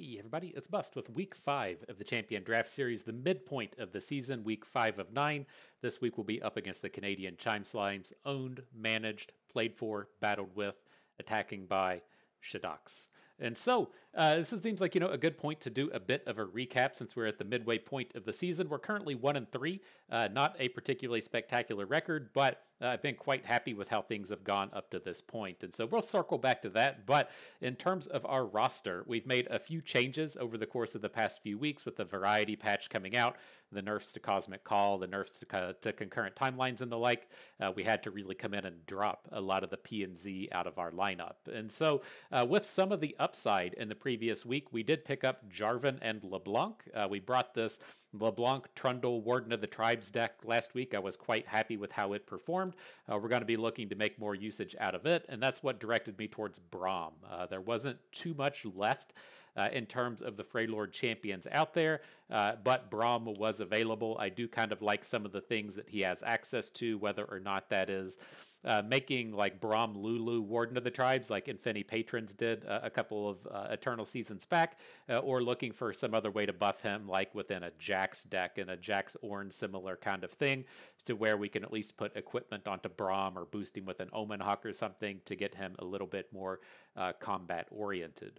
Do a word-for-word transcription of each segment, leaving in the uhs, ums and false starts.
Hey everybody, it's Bust with week five of the Champion Draft Series, the midpoint of the season, week five of nine. This week we'll be up against the Canadian Chime Slimes, owned, managed, played for, battled with, attacking by Shadawx. And so, uh, this seems like, you know, a good point to do a bit of a recap since we're at the midway point of the season. We're currently one and three, uh, not a particularly spectacular record, but Uh, I've been quite happy with how things have gone up to this point, and so we'll circle back to that. But in terms of our roster, we've made a few changes over the course of the past few weeks with the variety patch coming out, the nerfs to Cosmic Call, the nerfs to, uh, to Concurrent Timelines and the like. Uh, we had to really come in and drop a lot of the P and Z out of our lineup. And so uh, with some of the upside in the previous week, we did pick up Jarvan and LeBlanc. Uh, we brought this LeBlanc Trundle Warden of the Tribes deck last week. I was quite happy with how it performed. Uh, we're going to be looking to make more usage out of it, and that's what directed me towards Braum. Uh, there wasn't too much left uh, in terms of the Freljord champions out there, uh, but Braum was available. I do kind of like some of the things that he has access to, whether or not that is uh, making like Braum Lulu Warden of the Tribes, like Infinity Patrons did uh, a couple of uh, Eternal Seasons back, uh, or looking for some other way to buff him, like within a Jax deck and a Jax Orn similar kind of thing, to where we can at least put equipment onto Braum or boost him with an Omenhawk or something to get him a little bit more uh, combat oriented.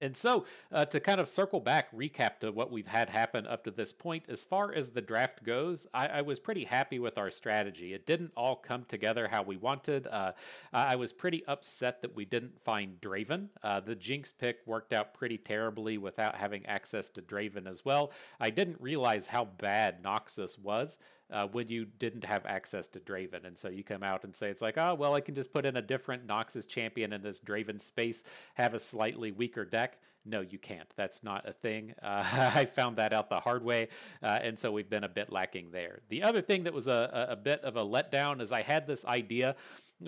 And so uh, to kind of circle back, recap to what we've had happen up to this point, as far as the draft goes, I, I was pretty happy with our strategy. It didn't all come together how we wanted. Uh, I was pretty upset that we didn't find Draven. Uh, the Jinx pick worked out pretty terribly without having access to Draven as well. I didn't realize how bad Noxus was Uh, when you didn't have access to Draven. And so you come out and say, it's like, oh, well, I can just put in a different Noxus champion in this Draven space, have a slightly weaker deck. No, you can't. That's not a thing. Uh, I found that out the hard way, uh, and so we've been a bit lacking there. The other thing that was a, a bit of a letdown is I had this idea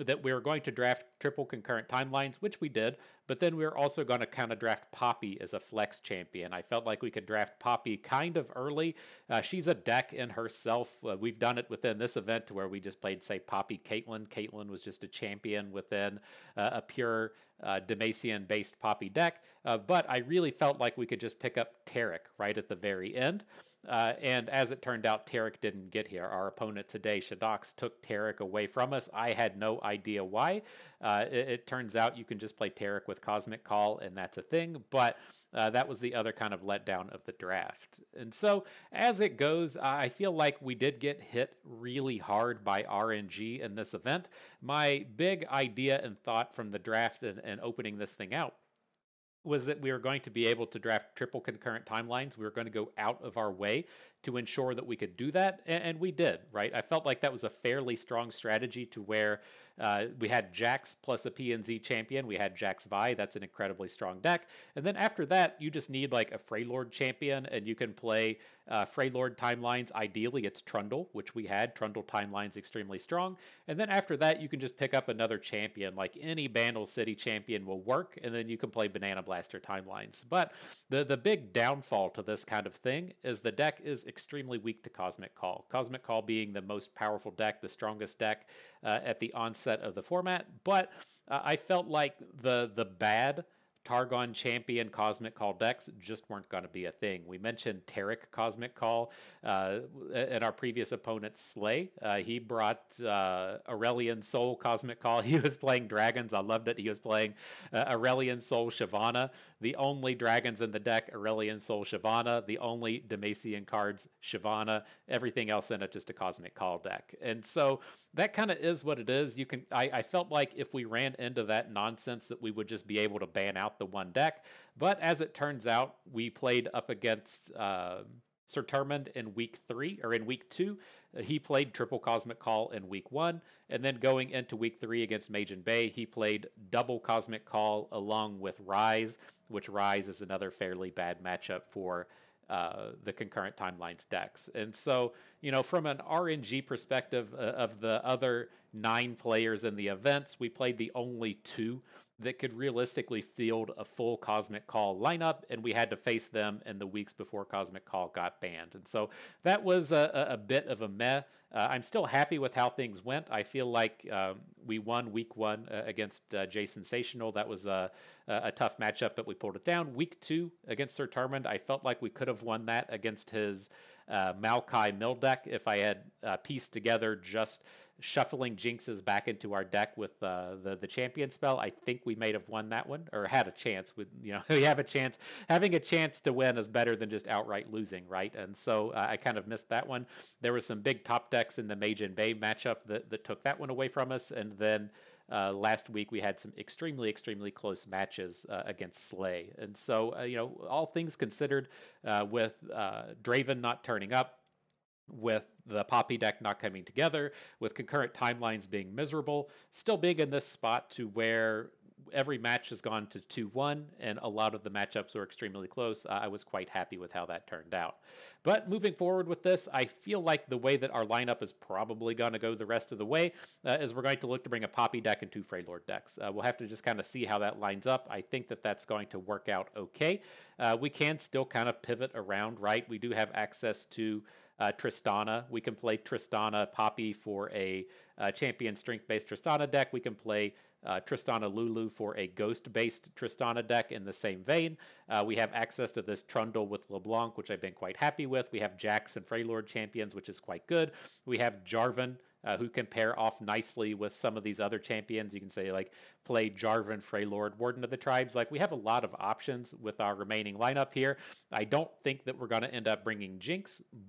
that we were going to draft triple concurrent timelines, which we did, but then we were also going to kind of draft Poppy as a flex champion. I felt like we could draft Poppy kind of early. Uh, she's a deck in herself. Uh, we've done it within this event to where we just played, say, Poppy Caitlyn. Caitlyn was just a champion within uh, a pure Uh, Demacian-based Poppy deck, uh, but I really felt like we could just pick up Taric right at the very end. Uh, and as it turned out, Taric didn't get here. Our opponent today, Shadawx, took Taric away from us. I had no idea why. Uh, it, it turns out you can just play Taric with Cosmic Call, and that's a thing. But uh, that was the other kind of letdown of the draft. And so as it goes, I feel like we did get hit really hard by R N G in this event. My big idea and thought from the draft and, and opening this thing out was that we were going to be able to draft triple concurrent timelines. We were going to go out of our way to ensure that we could do that, and we did, right? I felt like that was a fairly strong strategy to where uh, we had Jax plus a P and Z champion. We had Jax Vi. That's an incredibly strong deck. And then after that, you just need like a Freljord champion, and you can play uh, Freljord timelines. Ideally, it's Trundle, which we had. Trundle timelines extremely strong. And then after that, you can just pick up another champion. Like any Bandle City champion will work, and then you can play Banana Black Blaster timelines. But the, the big downfall to this kind of thing is the deck is extremely weak to Cosmic Call. Cosmic Call being the most powerful deck, the strongest deck uh, at the onset of the format. But uh, I felt like the, the bad Targon champion Cosmic Call decks just weren't going to be a thing. We mentioned Taric Cosmic Call uh, and our previous opponent Slay. Uh, he brought uh, Aurelian Soul Cosmic Call. He was playing dragons. I loved it. He was playing uh, Aurelian Soul Shyvana. The only dragons in the deck, Aurelian Soul Shyvana. The only Demacian cards, Shyvana. Everything else in it, just a Cosmic Call deck. And so that kind of is what it is. You can. I, I felt like if we ran into that nonsense that we would just be able to ban out the one deck, but as it turns out, we played up against uh, Sir Turmund in week three, or in week two. He played triple Cosmic Call in week one, and then going into week three against Mage and Bay, he played double Cosmic Call along with Rise, which Rise is another fairly bad matchup for Uh, the concurrent timelines decks. And so, you know, from an R N G perspective uh, of the other nine players in the events, we played the only two that could realistically field a full Cosmic Call lineup, and we had to face them in the weeks before Cosmic Call got banned. And so that was a, a bit of a meh. Uh, I'm still happy with how things went. I feel like um, we won week one uh, against uh, Jay Sensational. That was a, a tough matchup, but we pulled it down. Week two against Sir Tarmund, I felt like we could have won that against his uh, Maokai mill deck if I had uh, pieced together just shuffling Jinxes back into our deck with uh, the the champion spell. I think we might have won that one, or had a chance. With you know, we have a chance. Having a chance to win is better than just outright losing, right? And so uh, I kind of missed that one. There was some big top decks in the Mage and Bay matchup that that took that one away from us, and then. Uh, last week, we had some extremely, extremely close matches uh, against Slay. And so, uh, you know, all things considered, uh, with uh, Draven not turning up, with the Poppy deck not coming together, with concurrent timelines being miserable, still being in this spot to where every match has gone to two one, and a lot of the matchups were extremely close. Uh, I was quite happy with how that turned out. But moving forward with this, I feel like the way that our lineup is probably going to go the rest of the way uh, is we're going to look to bring a Poppy deck and two Freljord decks. Uh, we'll have to just kind of see how that lines up. I think that that's going to work out okay. Uh, we can still kind of pivot around, right? We do have access to Uh, Tristana. We can play Tristana Poppy for a uh, champion strength-based Tristana deck. We can play uh, Tristana Lulu for a ghost-based Tristana deck in the same vein. Uh, we have access to this Trundle with LeBlanc, which I've been quite happy with. We have Jax and Freljord champions, which is quite good. We have Jarvan, Uh, who can pair off nicely with some of these other champions. You can say, like, play Jarvan, Freljord, Warden of the Tribes. Like, we have a lot of options with our remaining lineup here. I don't think that we're going to end up bringing Jinx,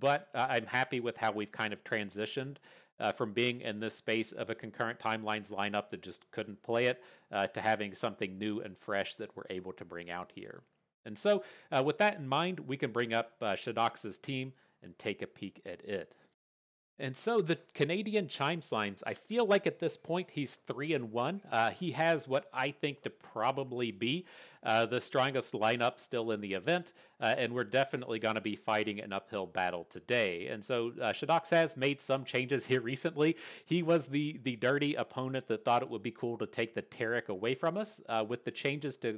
but uh, I'm happy with how we've kind of transitioned uh, from being in this space of a concurrent timelines lineup that just couldn't play it uh, to having something new and fresh that we're able to bring out here. And so, uh, with that in mind, we can bring up uh, Shadawx's team and take a peek at it. And so the Canadian Chime Slimes, I feel like at this point he's three and one. Uh, he has what I think to probably be uh, the strongest lineup still in the event, uh, and we're definitely going to be fighting an uphill battle today. And so uh, Shadawx has made some changes here recently. He was the the dirty opponent that thought it would be cool to take the Taric away from us. Uh, with the changes to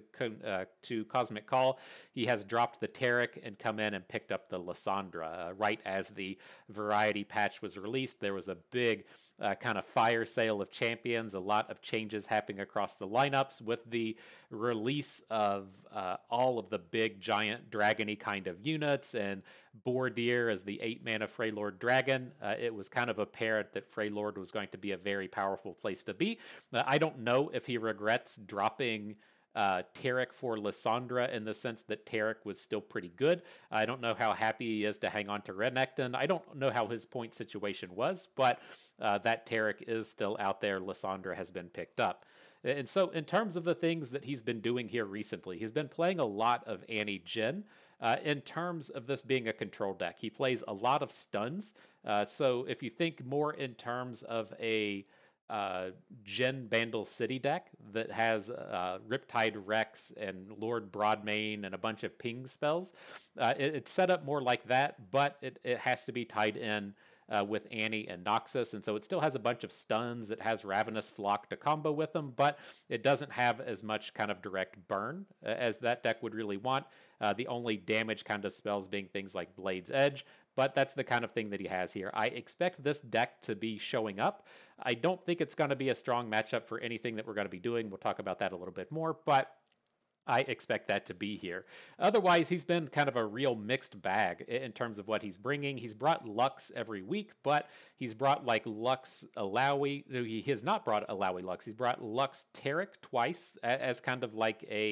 uh, to Cosmic Call, he has dropped the Taric and come in and picked up the Lissandra uh, right as the variety patch was released. There was a big uh, kind of fire sale of champions, a lot of changes happening across the lineups with the release of uh, all of the big giant dragony kind of units, and Bordir as the eight mana Freljord Dragon. Uh, it was kind of apparent that Freljord was going to be a very powerful place to be. Uh, I don't know if he regrets dropping Uh, Taric for Lissandra, in the sense that Taric was still pretty good. I don't know how happy he is to hang on to Renekton. I don't know how his point situation was, but uh, that Taric is still out there. Lissandra has been picked up. And so in terms of the things that he's been doing here recently, he's been playing a lot of Annie Jhin. Uh, in terms of this being a control deck, he plays a lot of stuns. Uh, so if you think more in terms of a Uh, Jhin Bandle City deck that has uh, Riptide Rex and Lord Broadmane and a bunch of ping spells. Uh, it, it's set up more like that, but it, it has to be tied in uh, with Annie and Noxus, and so it still has a bunch of stuns. It has Ravenous Flock to combo with them, but it doesn't have as much kind of direct burn uh, as that deck would really want. Uh, the only damage kind of spells being things like Blade's Edge, but that's the kind of thing that he has here. I expect this deck to be showing up. I don't think it's going to be a strong matchup for anything that we're going to be doing. We'll talk about that a little bit more, but I expect that to be here. Otherwise, he's been kind of a real mixed bag in terms of what he's bringing. He's brought Lux every week, but he's brought like Lux Alawi. He has not brought Alawi Lux. He's brought Lux Taric twice as kind of like a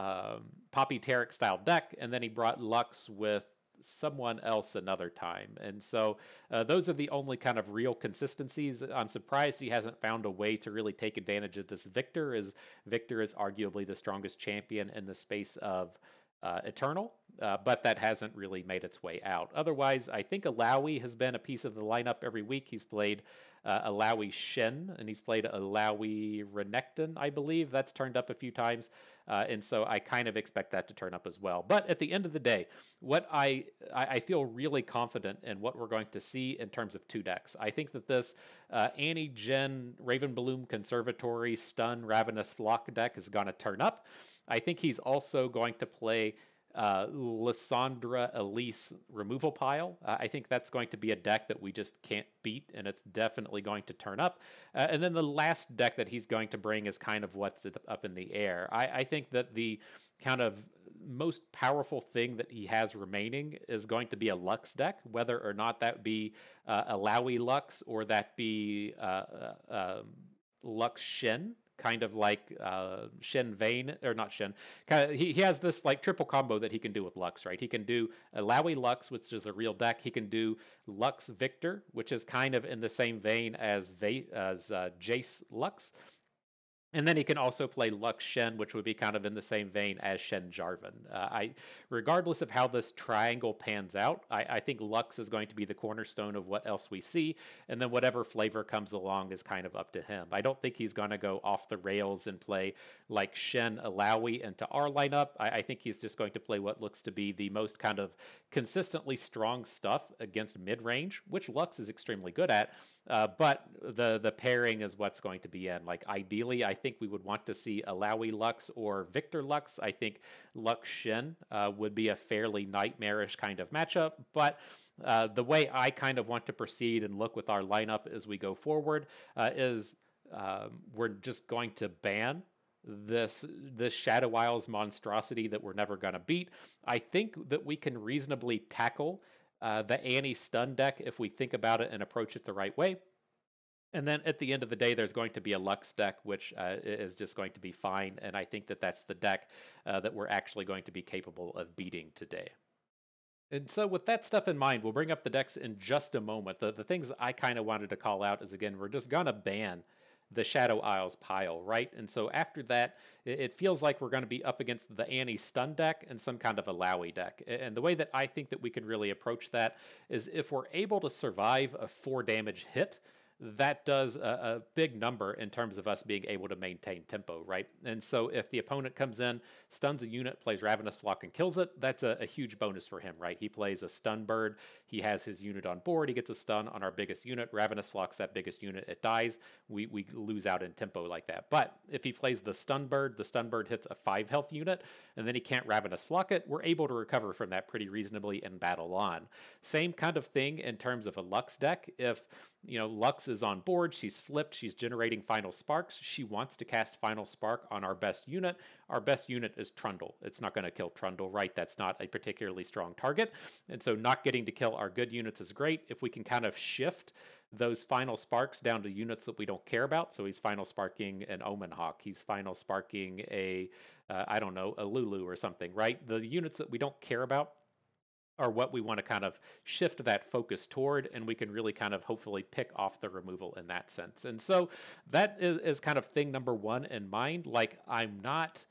um, Poppy Taric style deck, and then he brought Lux with someone else another time. And so uh, those are the only kind of real consistencies. I'm surprised he hasn't found a way to really take advantage of this Victor, as Victor is arguably the strongest champion in the space of uh, Eternal, uh, but that hasn't really made its way out. Otherwise, I think Alawi has been a piece of the lineup every week. He's played uh, Alawi Shen, and he's played Alawi Renekton, I believe. That's turned up a few times, uh, and so I kind of expect that to turn up as well. But at the end of the day, what I, I feel really confident in what we're going to see in terms of two decks. I think that this uh, Annie, Jhin, Ravenbloom Conservatory, Stun, Ravenous Flock deck is going to turn up. I think he's also going to play uh, Lissandra Elise removal pile. Uh, I think that's going to be a deck that we just can't beat, and it's definitely going to turn up. Uh, and then the last deck that he's going to bring is kind of what's up in the air. I, I think that the kind of most powerful thing that he has remaining is going to be a Lux deck, whether or not that be uh, Alawi Lux or that be uh, uh, uh, Lux Shen. Kind of like uh, Shen Vayne, or not Shen. Kind of, he, he has this like triple combo that he can do with Lux, right? He can do Alawi Lux, which is a real deck. He can do Lux Victor, which is kind of in the same vein as, Va as uh, Jace Lux. And then he can also play Lux Shen, which would be kind of in the same vein as Shen Jarvan. Uh, I, regardless of how this triangle pans out, I, I think Lux is going to be the cornerstone of what else we see, and then whatever flavor comes along is kind of up to him. I don't think he's going to go off the rails and play like Shen Alawi into our lineup. I, I think he's just going to play what looks to be the most kind of consistently strong stuff against mid-range, which Lux is extremely good at, uh, but the, the pairing is what's going to be in. Like, ideally, I I think we would want to see Alawi Lux or Victor Lux. I think Lux Shen uh, would be a fairly nightmarish kind of matchup, but uh, the way I kind of want to proceed and look with our lineup as we go forward uh, is um, we're just going to ban this this Shadow Isles monstrosity that we're never going to beat. I think that we can reasonably tackle uh, the Annie stun deck if we think about it and approach it the right way. And then at the end of the day, there's going to be a Lux deck, which uh, is just going to be fine. And I think that that's the deck uh, that we're actually going to be capable of beating today. And so with that stuff in mind, we'll bring up the decks in just a moment. The, the things that I kind of wanted to call out is, again, we're just going to ban the Shadow Isles pile, right? And so after that, it feels like we're going to be up against the Annie stun deck and some kind of a Alawi deck. And the way that I think that we can really approach that is if we're able to survive a four damage hit, that does a, a big number in terms of us being able to maintain tempo, right? And so if the opponent comes in, stuns a unit, plays Ravenous Flock, and kills it, that's a, a huge bonus for him, right? He plays a stun bird, he has his unit on board, he gets a stun on our biggest unit, Ravenous Flock's that biggest unit, it dies, we, we lose out in tempo like that. But if he plays the stun bird, the stun bird hits a five health unit, and then he can't Ravenous Flock it, we're able to recover from that pretty reasonably and battle on. Same kind of thing in terms of a Lux deck. If, you know, Lux is on board, she's flipped, she's generating Final Sparks, she wants to cast Final Spark on our best unit. Our best unit is Trundle. It's not going to kill Trundle, right? That's not a particularly strong target, and so not getting to kill our good units is great. If we can kind of shift those Final Sparks down to units that we don't care about, so he's Final Sparking an Omenhawk, he's Final Sparking a, uh, I don't know, a Lulu or something, right? The units that we don't care about are what we want to kind of shift that focus toward, and we can really kind of hopefully pick off the removal in that sense. And so that is, is kind of thing number one in mind. Like, I'm not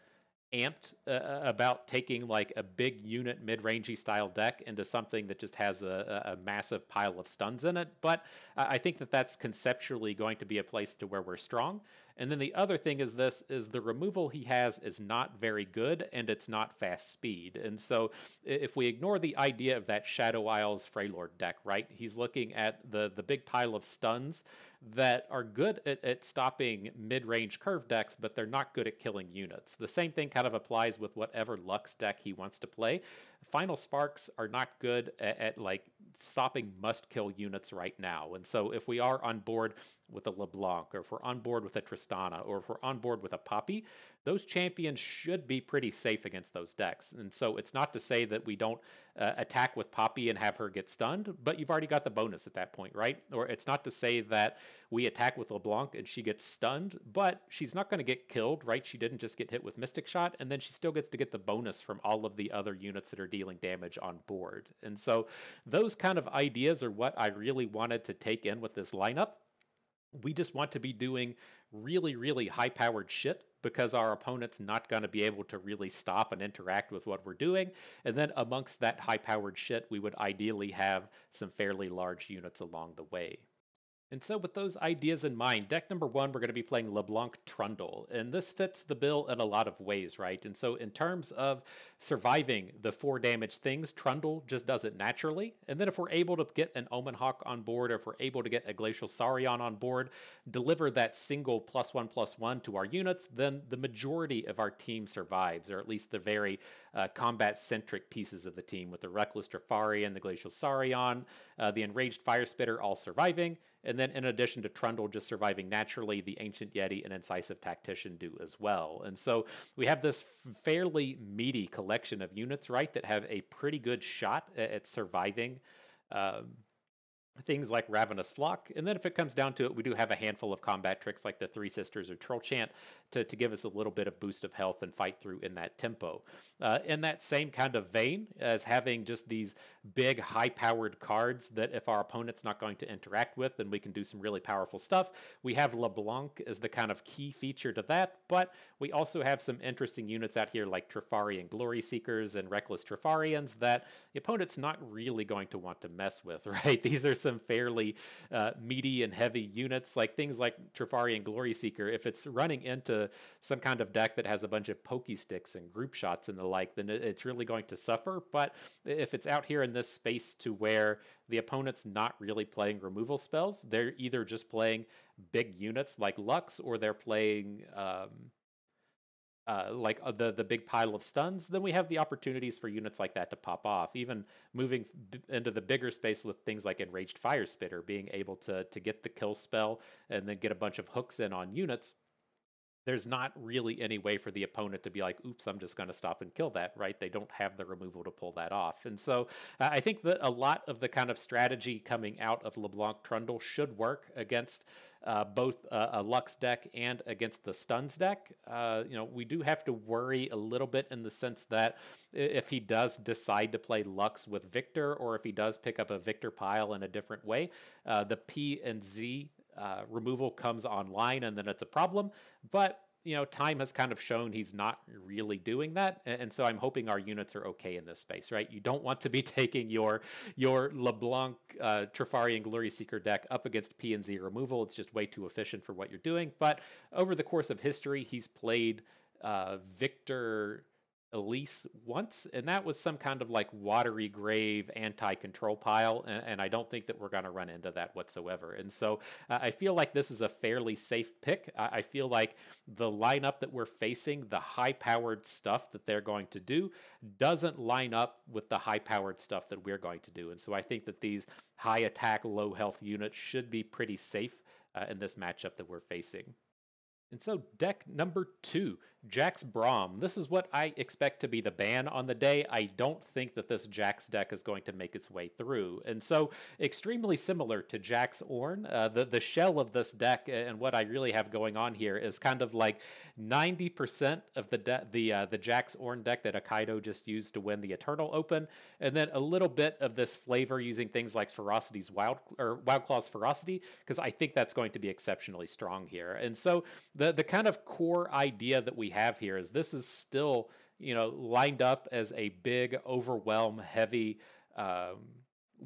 amped uh, about taking like a big unit mid-rangey style deck into something that just has a, a massive pile of stuns in it, but I think that that's conceptually going to be a place to where we're strong. And then the other thing is this, is the removal he has is not very good, and it's not fast speed. And so if we ignore the idea of that Shadow Isles Freljord deck, right, he's looking at the, the big pile of stuns that are good at, at stopping mid-range curve decks, but they're not good at killing units. The same thing kind of applies with whatever Lux deck he wants to play. Final Sparks are not good at, at like stopping must-kill units right now. And so if we are on board with a LeBlanc, or if we're on board with a Tristana, or if we're on board with a Poppy, those champions should be pretty safe against those decks. And so it's not to say that we don't uh, attack with Poppy and have her get stunned, but you've already got the bonus at that point, right? Or it's not to say that we attack with LeBlanc and she gets stunned, but she's not going to get killed, right? She didn't just get hit with Mystic Shot, and then she still gets to get the bonus from all of the other units that are dealing damage on board. And so those kind of ideas are what I really wanted to take in with this lineup. We just want to be doing really, really high-powered shit, because our opponent's not going to be able to really stop and interact with what we're doing. And then amongst that high-powered shit, we would ideally have some fairly large units along the way. And so with those ideas in mind, deck number one, we're going to be playing LeBlanc Trundle. And this fits the bill in a lot of ways, right? And so in terms of surviving the four damage things, Trundle just does it naturally. And then if we're able to get an Omenhawk on board, or if we're able to get a Glacial Saurian on board, deliver that single plus one plus one to our units, then the majority of our team survives, or at least the very uh, combat-centric pieces of the team, with the Reckless Trefari and the Glacial Saurian, uh, the Enraged Firespitter all surviving. And then in addition to Trundle just surviving naturally, the Ancient Yeti and Incisive Tactician do as well. And so we have this fairly meaty collection of units, right, that have a pretty good shot at surviving um, things like Ravenous Flock. And then if it comes down to it, we do have a handful of combat tricks like the Three Sisters or Troll Chant to, to give us a little bit of boost of health and fight through in that tempo. Uh, in that same kind of vein as having just these big high-powered cards that if our opponent's not going to interact with, then we can do some really powerful stuff. We have LeBlanc as the kind of key feature to that, but we also have some interesting units out here like Trefari and Glory Seekers and Reckless Trefarians that the opponent's not really going to want to mess with, right? These are some fairly uh, meaty and heavy units, like things like Trefari and Glory Seeker. If it's running into some kind of deck that has a bunch of pokey sticks and group shots and the like, then it's really going to suffer. But if it's out here in this space to where the opponent's not really playing removal spells, they're either just playing big units like Lux, or they're playing um, Uh, like uh, the, the big pile of stuns, then we have the opportunities for units like that to pop off. Even moving b into the bigger space with things like Enraged Fire Spitter, being able to, to get the kill spell and then get a bunch of hooks in on units, there's not really any way for the opponent to be like, oops, I'm just going to stop and kill that, right? They don't have the removal to pull that off. And so uh, I think that a lot of the kind of strategy coming out of LeBlanc Trundle should work against Uh, both uh, a Lux deck and against the Stuns deck. Uh, you know, we do have to worry a little bit in the sense that if he does decide to play Lux with Victor, or if he does pick up a Victor pile in a different way, uh, the P and Z uh, removal comes online, and then it's a problem. But you know, time has kind of shown he's not really doing that. And so I'm hoping our units are okay in this space, right? You don't want to be taking your your LeBlanc, uh, Trefari, and Glory Seeker deck up against P and Z removal. It's just way too efficient for what you're doing. But over the course of history, he's played uh, Victor Elise once, and that was some kind of like watery grave anti-control pile, and, and I don't think that we're going to run into that whatsoever. And so uh, I feel like this is a fairly safe pick. I, I feel like the lineup that we're facing, the high-powered stuff that they're going to do, doesn't line up with the high-powered stuff that we're going to do. And so I think that these high-attack, low-health units should be pretty safe uh, in this matchup that we're facing. And so deck number two, Jax Braum. This is what I expect to be the ban on the day. I don't think that this Jax deck is going to make its way through. And so extremely similar to Jax Orn, uh, the, the shell of this deck and what I really have going on here is kind of like ninety percent of the the, uh, the Jax Orn deck that Akaido just used to win the Eternal Open, and then a little bit of this flavor using things like Ferocity's Wild, or Wildclaw's Ferocity, because I think that's going to be exceptionally strong here. And so The, the kind of core idea that we have here is this is still, you know, lined up as a big, overwhelm, heavy um,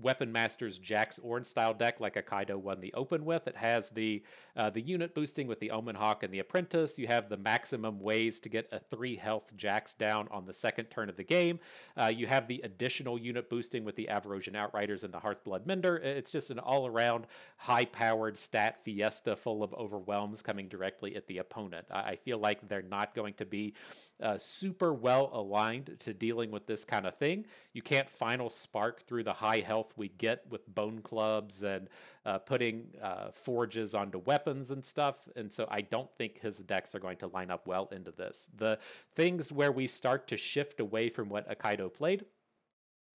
Weapon Masters Jax Orn style deck like Akaido won the Open with. It has the uh, the unit boosting with the Omenhawk and the Apprentice. You have the maximum ways to get a three health Jax down on the second turn of the game. Uh, you have the additional unit boosting with the Averrosian Outriders and the Hearthblood Mender. It's just an all-around high-powered stat fiesta full of overwhelms coming directly at the opponent. I feel like they're not going to be uh, super well aligned to dealing with this kind of thing. You can't final spark through the high health we get with Bone Clubs and uh, putting uh, forges onto weapons and stuff. And so I don't think his decks are going to line up well into this. The things where we start to shift away from what Akaido played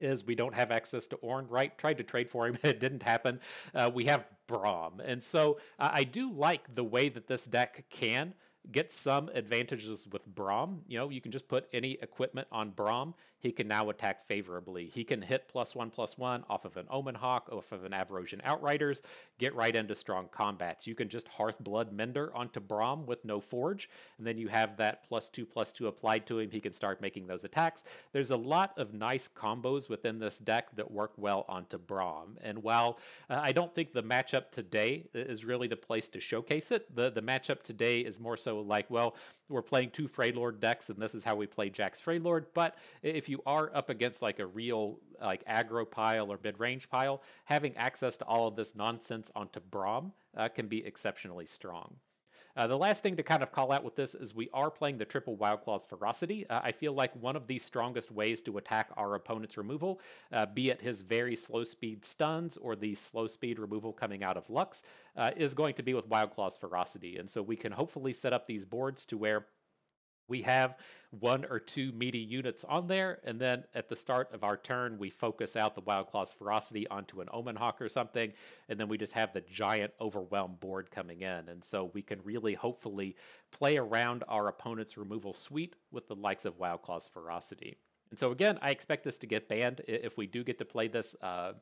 is we don't have access to Orn, right? Tried to trade for him, it didn't happen. Uh, we have Braum. And so uh, I do like the way that this deck can get some advantages with Braum. You know, you can just put any equipment on Braum. he can now attack favorably. He can hit plus one plus one off of an Omenhawk, off of an Averrosian Outriders, get right into strong combats. You can just Hearthblood Mender onto Braum with no Forge, and then you have that plus two plus two applied to him. He can start making those attacks. There's a lot of nice combos within this deck that work well onto Braum, and while uh, I don't think the matchup today is really the place to showcase it, the, the matchup today is more so like, well, we're playing two Freljord decks, and this is how we play Jax Freljord, but if you are up against like a real like aggro pile or mid-range pile, having access to all of this nonsense onto Braum uh, can be exceptionally strong. Uh, the last thing to kind of call out with this is we are playing the triple Wildclaw's Ferocity. Uh, I feel like one of the strongest ways to attack our opponent's removal, uh, be it his very slow speed stuns or the slow speed removal coming out of Lux, uh, is going to be with Wildclaw's Ferocity. And so we can hopefully set up these boards to where we have one or two meaty units on there, and then at the start of our turn, we focus out the Wildclaw's Ferocity onto an Omenhawk or something, and then we just have the giant overwhelm board coming in. And so we can really hopefully play around our opponent's removal suite with the likes of Wildclaw's Ferocity. And so again, I expect this to get banned if we do get to play this. Uh,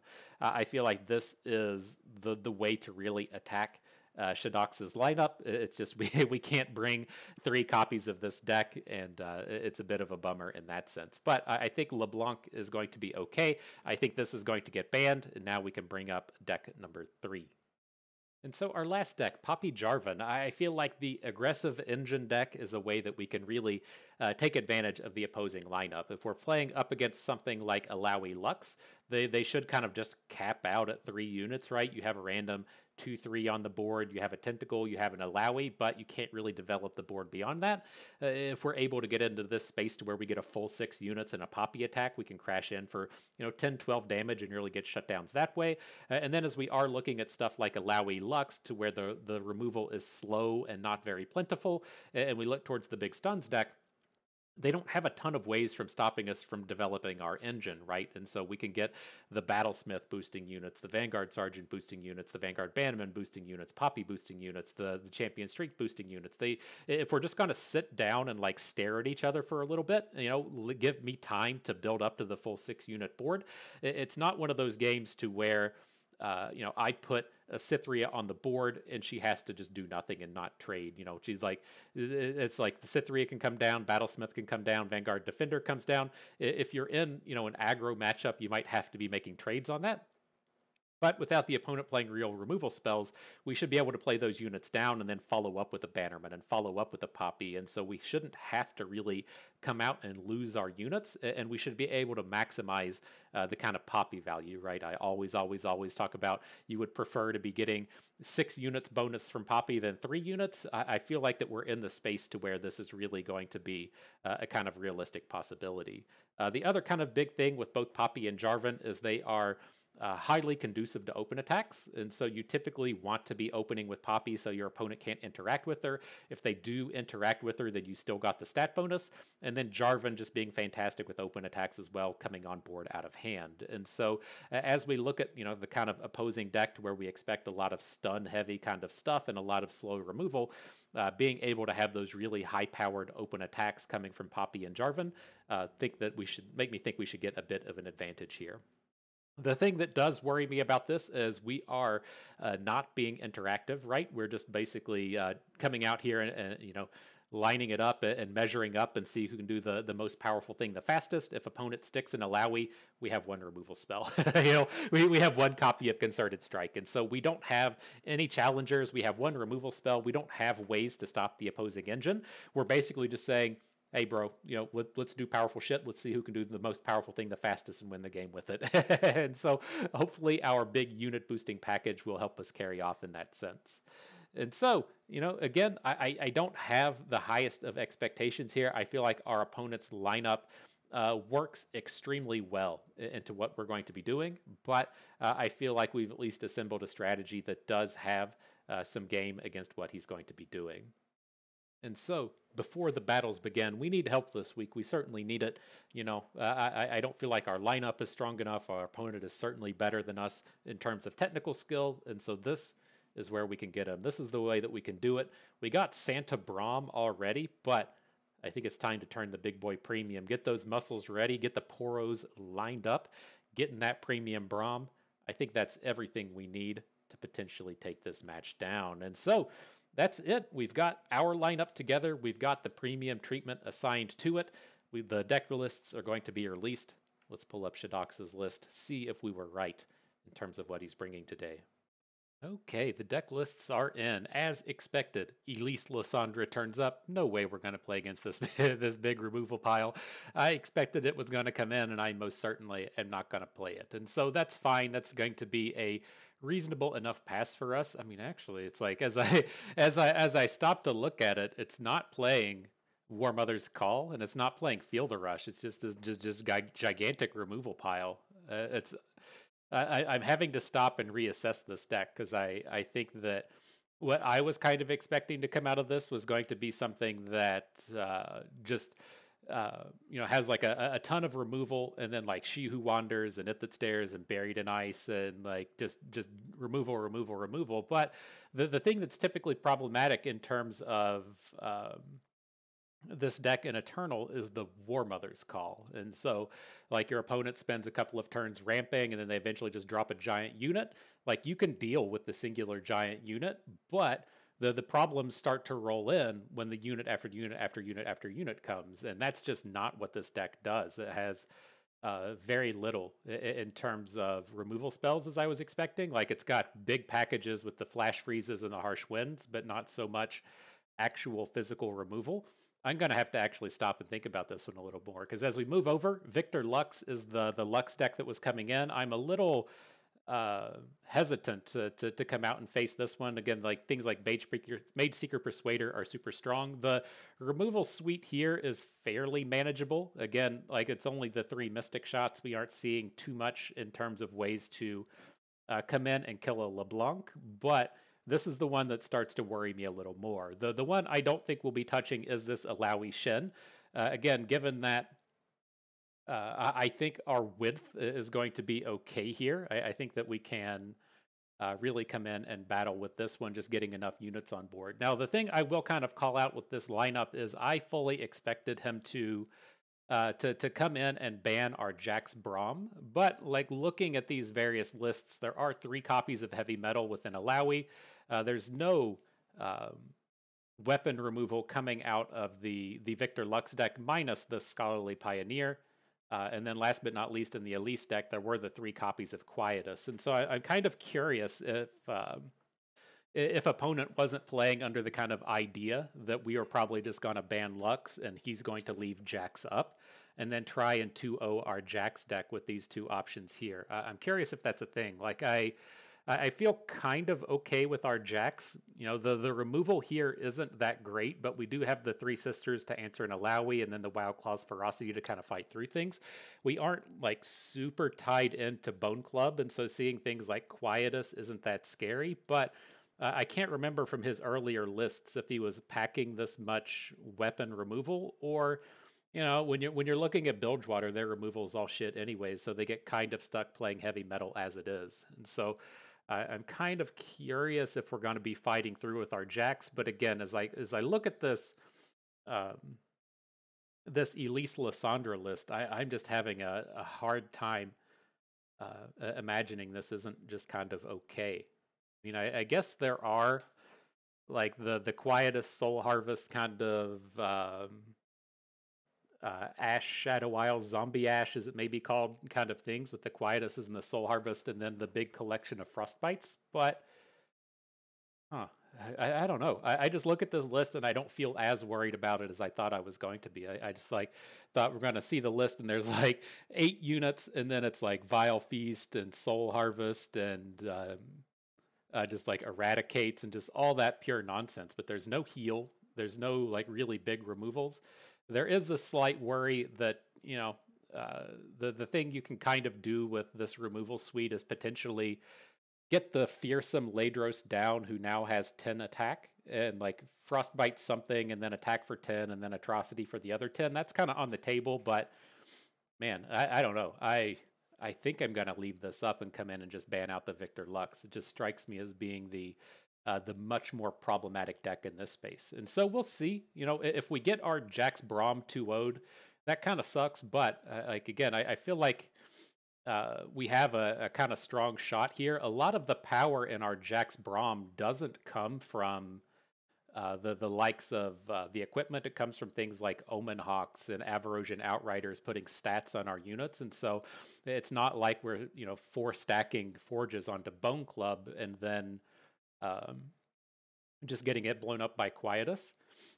I feel like this is the, the way to really attack Uh, Shadawx's lineup. It's just we, we can't bring three copies of this deck, and uh, it's a bit of a bummer in that sense. But I, I think LeBlanc is going to be okay. I think this is going to get banned, and now we can bring up deck number three. And so our last deck, Poppy Jarvan, I feel like the aggressive engine deck is a way that we can really uh, take advantage of the opposing lineup. If we're playing up against something like Alawi Lux, they, they should kind of just cap out at three units, right? You have a random two three on the board, you have a Tentacle, you have an Alawi, but you can't really develop the board beyond that. Uh, if we're able to get into this space to where we get a full six units and a Poppy attack, we can crash in for, you know, ten, twelve damage and really get shutdowns that way. Uh, and then as we are looking at stuff like Alawi Lux, to where the, the removal is slow and not very plentiful, and we look towards the big stuns deck, they don't have a ton of ways from stopping us from developing our engine, right? And so we can get the Battlesmith boosting units, the Vanguard Sergeant boosting units, the Vanguard Bannerman boosting units, Poppy boosting units, the, the Champion Streak boosting units. They, if we're just going to sit down and like stare at each other for a little bit, you know, give me time to build up to the full six unit board. It's not one of those games to where, uh, you know, I put a Cythria on the board and she has to just do nothing and not trade. You know, she's like, it's like the Cythria can come down, Battlesmith can come down, Vanguard Defender comes down. If you're in, you know, an aggro matchup, you might have to be making trades on that. But without the opponent playing real removal spells, we should be able to play those units down and then follow up with a Bannerman and follow up with a Poppy. And so we shouldn't have to really come out and lose our units. And we should be able to maximize uh, the kind of Poppy value, right? I always, always, always talk about you would prefer to be getting six units bonus from Poppy than three units. I, I feel like that we're in the space to where this is really going to be uh, a kind of realistic possibility. Uh, the other kind of big thing with both Poppy and Jarvan is they are Uh, highly conducive to open attacks, and so you typically want to be opening with Poppy so your opponent can't interact with her. If they do interact with her, then you still got the stat bonus, and then Jarvan just being fantastic with open attacks as well, coming on board out of hand. And so uh, as we look at, you know, the kind of opposing deck to where we expect a lot of stun heavy kind of stuff and a lot of slow removal, uh, being able to have those really high powered open attacks coming from Poppy and Jarvan uh, think that we should make me think we should get a bit of an advantage here. The thing that does worry me about this is we are uh, not being interactive, right? We're just basically uh, coming out here and, and, you know, lining it up and measuring up and see who can do the, the most powerful thing the fastest. If opponent sticks an Alawi, we have one removal spell. You know, we, we have one copy of Concerted Strike. And so we don't have any challengers. We have one removal spell. We don't have ways to stop the opposing engine. We're basically just saying, hey, bro, you know, let, let's do powerful shit. Let's see who can do the most powerful thing the fastest and win the game with it. And so hopefully our big unit boosting package will help us carry off in that sense. And so, you know, again, I, I don't have the highest of expectations here. I feel like our opponent's lineup Uh, works extremely well into what we're going to be doing, but uh, I feel like we've at least assembled a strategy that does have uh, some game against what he's going to be doing. And so, before the battles begin, we need help this week. We certainly need it. You know, uh, I, I don't feel like our lineup is strong enough. Our opponent is certainly better than us in terms of technical skill. And so this is where we can get him. This is the way that we can do it. We got Santa Braum already, but I think it's time to turn the big boy premium. Get those muscles ready. Get the poros lined up. Getting that premium Braum. I think that's everything we need to potentially take this match down. And so that's it. We've got our lineup together. We've got the premium treatment assigned to it. We, the deck lists are going to be released. Let's pull up Shadawx's list, see if we were right in terms of what he's bringing today. Okay, the deck lists are in. As expected, Elise Lissandra turns up. No way we're going to play against this, this big removal pile. I expected it was going to come in, and I most certainly am not going to play it. And so that's fine. That's going to be a reasonable enough pass for us. I mean, actually, it's like as I as I as I stop to look at it, it's not playing War Mother's Call, and it's not playing Feel the Rush. It's just this just just gigantic removal pile. Uh, it's I, I'm having to stop and reassess this deck because I, I think that what I was kind of expecting to come out of this was going to be something that uh, just, uh, you know, has like a, a ton of removal and then like She Who Wanders and It That Stares and Buried in Ice and like just just removal, removal, removal. But the, the thing that's typically problematic in terms of um, this deck in Eternal is the War Mother's Call. And so like your opponent spends a couple of turns ramping and then they eventually just drop a giant unit. Like you can deal with the singular giant unit, but the, the problems start to roll in when the unit after unit after unit after unit comes. And that's just not what this deck does. It has uh, very little in, in terms of removal spells as I was expecting. Like it's got big packages with the flash freezes and the harsh winds, but not so much actual physical removal. I'm going to have to actually stop and think about this one a little more because as we move over, Victor Lux is the, the Lux deck that was coming in. I'm a little uh, hesitant to, to to come out and face this one. Again, like things like Mage Seeker, Mage Seeker Persuader are super strong. The removal suite here is fairly manageable. Again, like it's only the three Mystic shots. We aren't seeing too much in terms of ways to uh, come in and kill a LeBlanc, but this is the one that starts to worry me a little more. The the one I don't think we'll be touching is this Alawi Shen. Uh, again, given that uh, I think our width is going to be okay here. I, I think that we can uh, really come in and battle with this one, just getting enough units on board. Now, the thing I will kind of call out with this lineup is I fully expected him to Uh, to, to come in and ban our Jax Braum. But like looking at these various lists, there are three copies of Heavy Metal within Alawi. Uh, there's no um, weapon removal coming out of the, the Victor Lux deck minus the Scholarly Pioneer. Uh, and then last but not least in the Elise deck, there were the three copies of Quietus. And so I, I'm kind of curious if... Um, If opponent wasn't playing under the kind of idea that we are probably just going to ban Lux and he's going to leave Jax up and then try and two oh our Jax deck with these two options here. Uh, I'm curious if that's a thing. Like I I feel kind of okay with our Jax. You know, the, the removal here isn't that great, but we do have the Three Sisters to answer an Alawi and then the Wildclaw's Ferocity to kind of fight through things. We aren't like super tied into Bone Club, and so seeing things like Quietus isn't that scary, but... Uh, I can't remember from his earlier lists if he was packing this much weapon removal or, you know, when you're, when you're looking at Bilgewater, their removal is all shit anyways, so they get kind of stuck playing Heavy Metal as it is. And so uh, I'm kind of curious if we're going to be fighting through with our Jax. But again, as I, as I look at this, um, this Elise Lissandra list, I, I'm just having a, a hard time uh, imagining this isn't just kind of okay. I mean, I, I guess there are like the the Quietest Soul Harvest kind of um, uh, Ash, Shadow Isles, Zombie Ash, as it may be called, kind of things with the Quietus and the Soul Harvest and then the big collection of Frostbites. But huh, I, I don't know. I, I just look at this list and I don't feel as worried about it as I thought I was going to be. I, I just like thought we're going to see the list and there's like eight units and then it's like Vile Feast and Soul Harvest and... Um, Uh, just like Eradicates and just all that pure nonsense, but there's no heal. There's no like really big removals. There is a slight worry that, you know, uh, the, the thing you can kind of do with this removal suite is potentially get the fearsome Ladros down who now has ten attack and like Frostbite something and then attack for ten and then atrocity for the other ten. That's kind of on the table, but man, I, I don't know. I... I think I'm going to leave this up and come in and just ban out the Victor Lux. It just strikes me as being the uh, the much more problematic deck in this space. And so we'll see. You know, if we get our Jax Braum two oh'd, that kind of sucks. But uh, like again, I, I feel like uh, we have a, a kind of strong shot here. A lot of the power in our Jax Braum doesn't come from Uh, the, the likes of uh, the equipment. It comes from things like Omenhawks and Averosian Outriders putting stats on our units. And so it's not like we're, you know, four stacking forges onto Bone Club and then um, just getting it blown up by Quietus.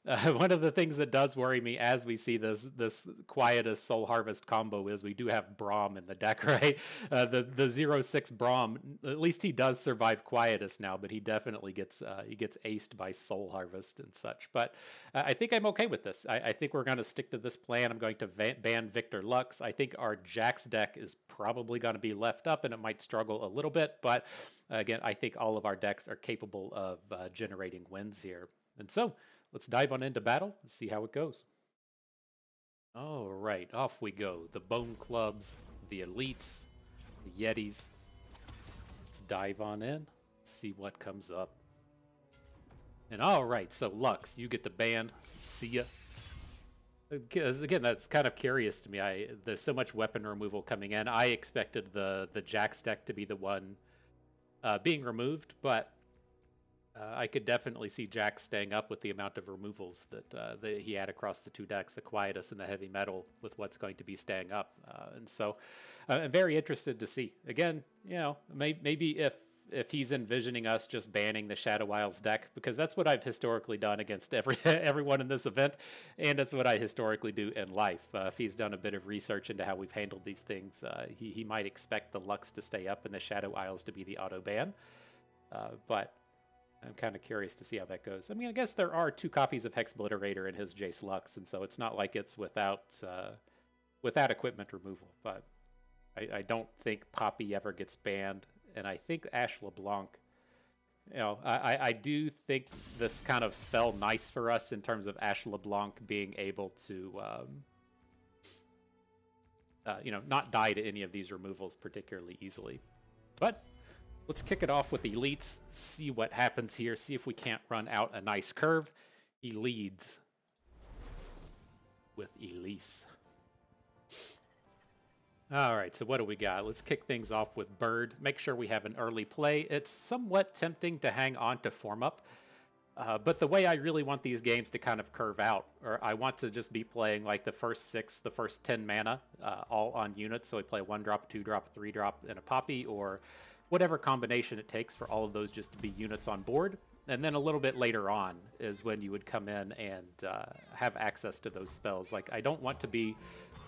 Uh, one of the things that does worry me as we see this this Quietus Soul Harvest combo is we do have Braum in the deck, right? Uh, the the zero six Braum, at least he does survive Quietus now, but he definitely gets uh, he gets aced by Soul Harvest and such. But uh, I think I'm okay with this. I, I think we're going to stick to this plan. I'm going to van ban Victor Lux. I think our Jax deck is probably going to be left up, and it might struggle a little bit. But again, I think all of our decks are capable of uh, generating wins here, and so. Let's dive on into battle and see how it goes. All right, off we go. The Bone Clubs, the Elites, the Yetis. Let's dive on in, see what comes up. And all right, so Lux, you get the ban. See ya. Again, that's kind of curious to me. I There's so much weapon removal coming in. I expected the, the Jax deck to be the one uh, being removed, but Uh, I could definitely see Jax staying up with the amount of removals that, uh, that he had across the two decks, the Quietus and the Heavy Metal, with what's going to be staying up. Uh, and so uh, I'm very interested to see. Again, you know, may maybe if, if he's envisioning us just banning the Shadow Isles deck, because that's what I've historically done against every everyone in this event, and that's what I historically do in life. Uh, if he's done a bit of research into how we've handled these things, uh, he, he might expect the Lux to stay up and the Shadow Isles to be the auto-ban. Uh, but... I'm kind of curious to see how that goes. I mean, I guess there are two copies of Hexbliterator in his Jace Lux, and so it's not like it's without uh, without equipment removal, but I, I don't think Poppy ever gets banned, and I think Ash LeBlanc, you know, I, I do think this kind of fell nice for us in terms of Ash LeBlanc being able to, um, uh, you know, not die to any of these removals particularly easily, but... Let's kick it off with Elites, see what happens here, see if we can't run out a nice curve. He leads with Elise. All right, so what do we got? Let's kick things off with Bird. Make sure we have an early play. It's somewhat tempting to hang on to Form Up, uh, but the way I really want these games to kind of curve out, or I want to just be playing like the first six, the first ten mana, uh, all on units. So we play one drop, two drop, three drop, and a Poppy, or... whatever combination it takes for all of those just to be units on board. And then a little bit later on is when you would come in and uh, have access to those spells. Like, I don't want to be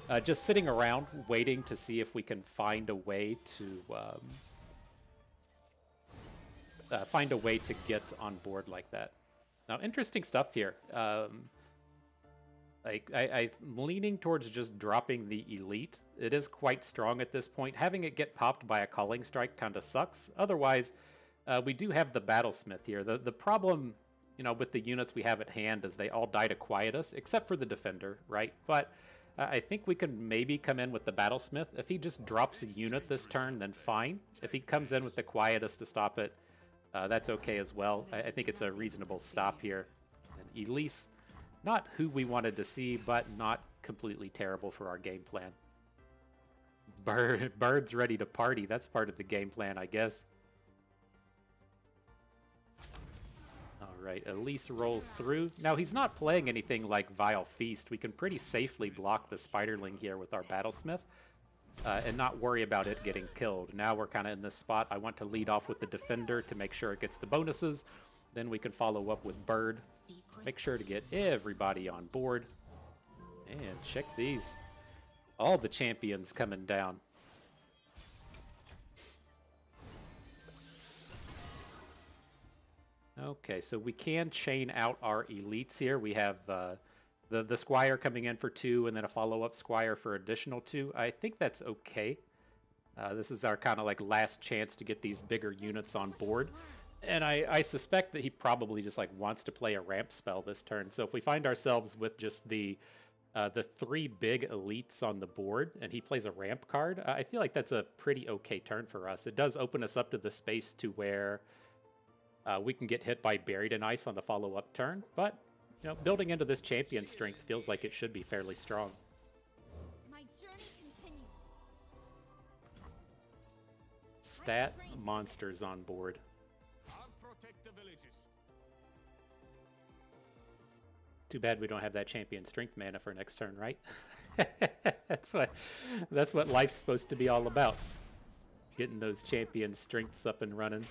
uh, just sitting around waiting to see if we can find a way to um, uh, find a way to get on board like that. Now, interesting stuff here. Um, Like I, I'm leaning towards just dropping the Elite. It is quite strong at this point. Having it get popped by a Calling Strike kind of sucks. Otherwise, uh, we do have the Battlesmith here. The the problem, you know, with the units we have at hand is they all die to Quietus, except for the Defender, right? But uh, I think we can maybe come in with the Battlesmith. If he just drops a unit this turn, then fine. If he comes in with the Quietus to stop it, uh, that's okay as well. I, I think it's a reasonable stop here. And Elise... not who we wanted to see, but not completely terrible for our game plan. Bird, Bird's ready to party. That's part of the game plan, I guess. Alright, Elise rolls through. Now, he's not playing anything like Vile Feast. We can pretty safely block the Spiderling here with our Battlesmith uh, and not worry about it getting killed. Now we're kind of in this spot. I want to lead off with the Defender to make sure it gets the bonuses. Then we can follow up with Bird. Make sure to get everybody on board. And check these. All the champions coming down. Okay, so we can chain out our Elites here. We have uh, the, the Squire coming in for two and then a follow-up Squire for additional two. I think that's okay. Uh, this is our kind of like last chance to get these bigger units on board. And I, I suspect that he probably just like wants to play a ramp spell this turn. So if we find ourselves with just the uh, the three big Elites on the board and he plays a ramp card, I feel like that's a pretty okay turn for us. It does open us up to the space to where Uh, we can get hit by Buried in Ice on the follow-up turn, but you know, building into this champion strength feels like it should be fairly strong. Stat monsters on board. Too bad we don't have that champion strength mana for next turn, right? That's what that's what life's supposed to be all about. Getting those champion strengths up and running.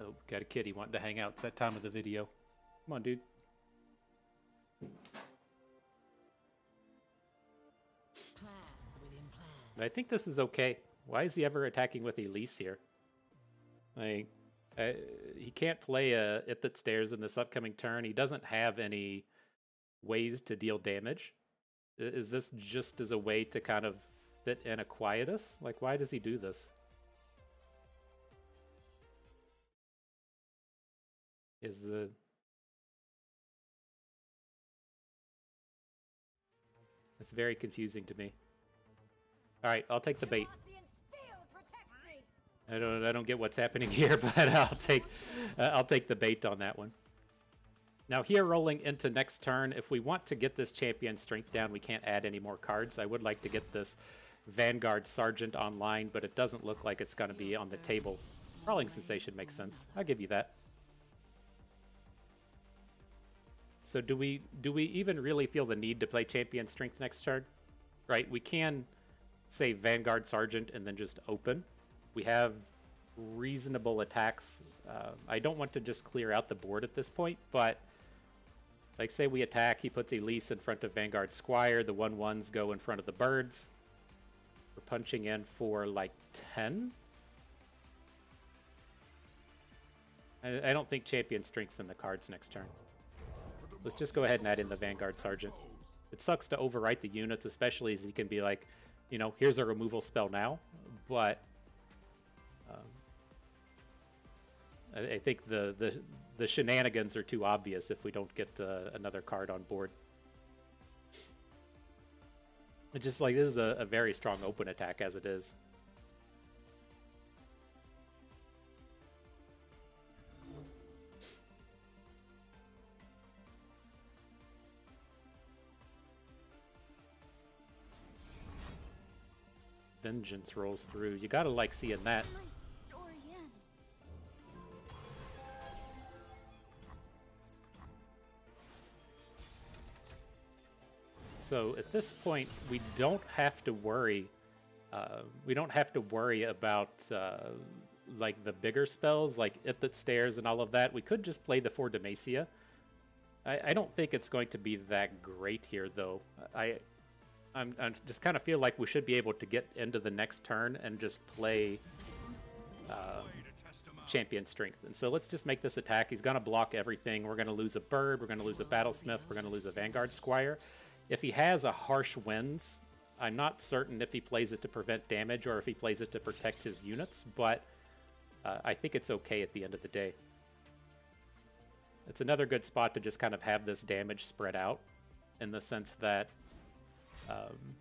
Oh, got a kitty wanting to hang out. It's that time of the video. Come on, dude. I think this is okay. Why is he ever attacking with Elise here? Like, I, he can't play a It That Stares in this upcoming turn. He doesn't have any ways to deal damage. Is this just as a way to kind of fit in a Quietus? Like, why does he do this? Is the... It's very confusing to me. All right, I'll take the bait. I don't, I don't get what's happening here, but I'll take, uh, I'll take the bait on that one. Now here, rolling into next turn, if we want to get this champion strength down, we can't add any more cards. I would like to get this Vanguard Sergeant online, but it doesn't look like it's going to be on the table. Crawling Sensation makes sense. I'll give you that. So do we, do we even really feel the need to play champion strength next turn? Right, we can. Say Vanguard Sergeant and then just open. We have reasonable attacks. Uh, I don't want to just clear out the board at this point, but like say we attack, he puts Elise in front of Vanguard Squire, the one ones go in front of the birds. We're punching in for like ten. I, I don't think Champion Strength's in the cards next turn. Let's just go ahead and add in the Vanguard Sergeant. It sucks to overwrite the units, especially as he can be like, you know, here's a removal spell now, but um, I, I think the, the the shenanigans are too obvious if we don't get uh, another card on board. It's just like, this is a, a very strong open attack as it is. Vengeance rolls through. You gotta like seeing that. So at this point, we don't have to worry. Uh, we don't have to worry about uh, like the bigger spells, like It That Stares and all of that. We could just play the four Demacia. I, I don't think it's going to be that great here, though. I. I'm, I'm just kind of feel like we should be able to get into the next turn and just play uh, Champion Strength. And so let's just make this attack. He's going to block everything. We're going to lose a bird. We're going to lose a battlesmith. We're going to lose a Vanguard Squire. If he has a Harsh Winds, I'm not certain if he plays it to prevent damage or if he plays it to protect his units, but uh, I think it's okay at the end of the day. It's another good spot to just kind of have this damage spread out in the sense that Um,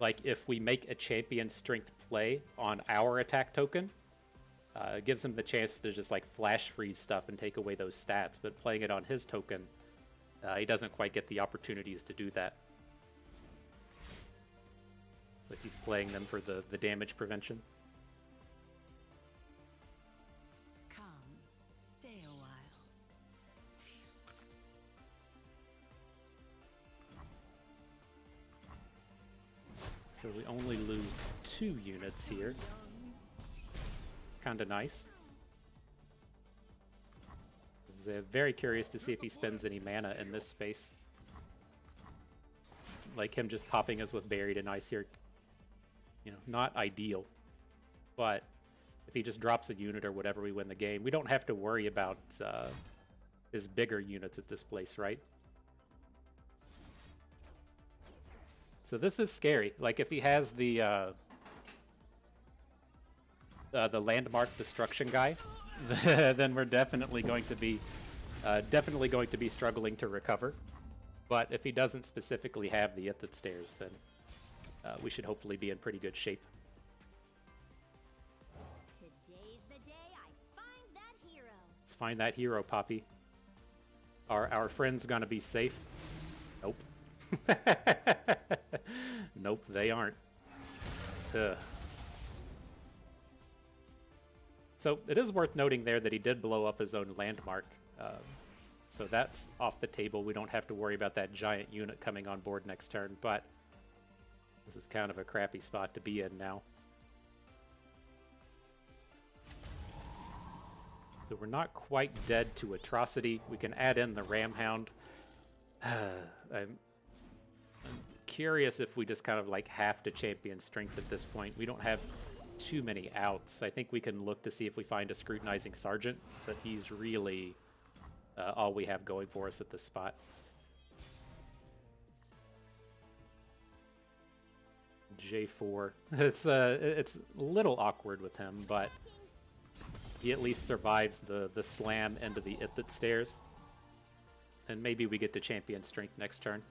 like if we make a champion strength play on our attack token, uh, it gives him the chance to just like flash freeze stuff and take away those stats, but playing it on his token, uh, he doesn't quite get the opportunities to do that. So he's playing them for the, the damage prevention. So we only lose two units here. Kinda nice. I'm very curious to see if he spends any mana in this space. Like him just popping us with Buried in Ice here. You know, not ideal. But if he just drops a unit or whatever, we win the game. We don't have to worry about uh, his bigger units at this place, right? So this is scary. Like if he has the uh, uh, the landmark destruction guy, then we're definitely going to be uh, definitely going to be struggling to recover. But if he doesn't specifically have the It That Stares, then uh, we should hopefully be in pretty good shape. Today's the day I find that hero. Let's find that hero, Poppy. Are our friends gonna be safe? Nope. Nope, they aren't. Ugh. So it is worth noting there that he did blow up his own landmark. Um, so that's off the table. We don't have to worry about that giant unit coming on board next turn, but this is kind of a crappy spot to be in now. So we're not quite dead to atrocity. We can add in the Ramhound. I'm, I'm curious if we just kind of like have to champion strength at this point. We don't have too many outs. I think we can look to see if we find a scrutinizing sergeant, but he's really uh, all we have going for us at this spot. J four. It's uh, it's a little awkward with him, but he at least survives the, the slam into the Iththat stairs. And maybe we get to champion strength next turn.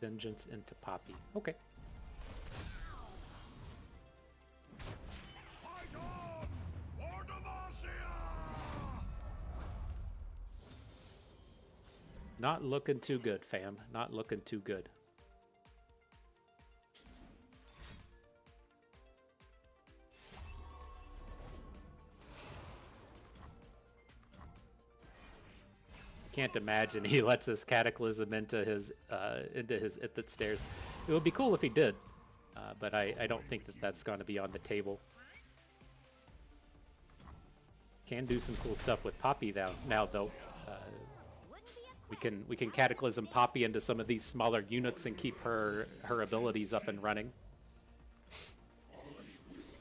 Vengeance into Poppy. Okay. Not looking too good, fam. Not looking too good. Can't imagine he lets his Cataclysm into his uh, into his Iththat stairs. It would be cool if he did, uh, but I, I don't think that that's going to be on the table. Can do some cool stuff with Poppy though. Now though. Uh, We can we can Cataclysm Poppy into some of these smaller units and keep her her abilities up and running.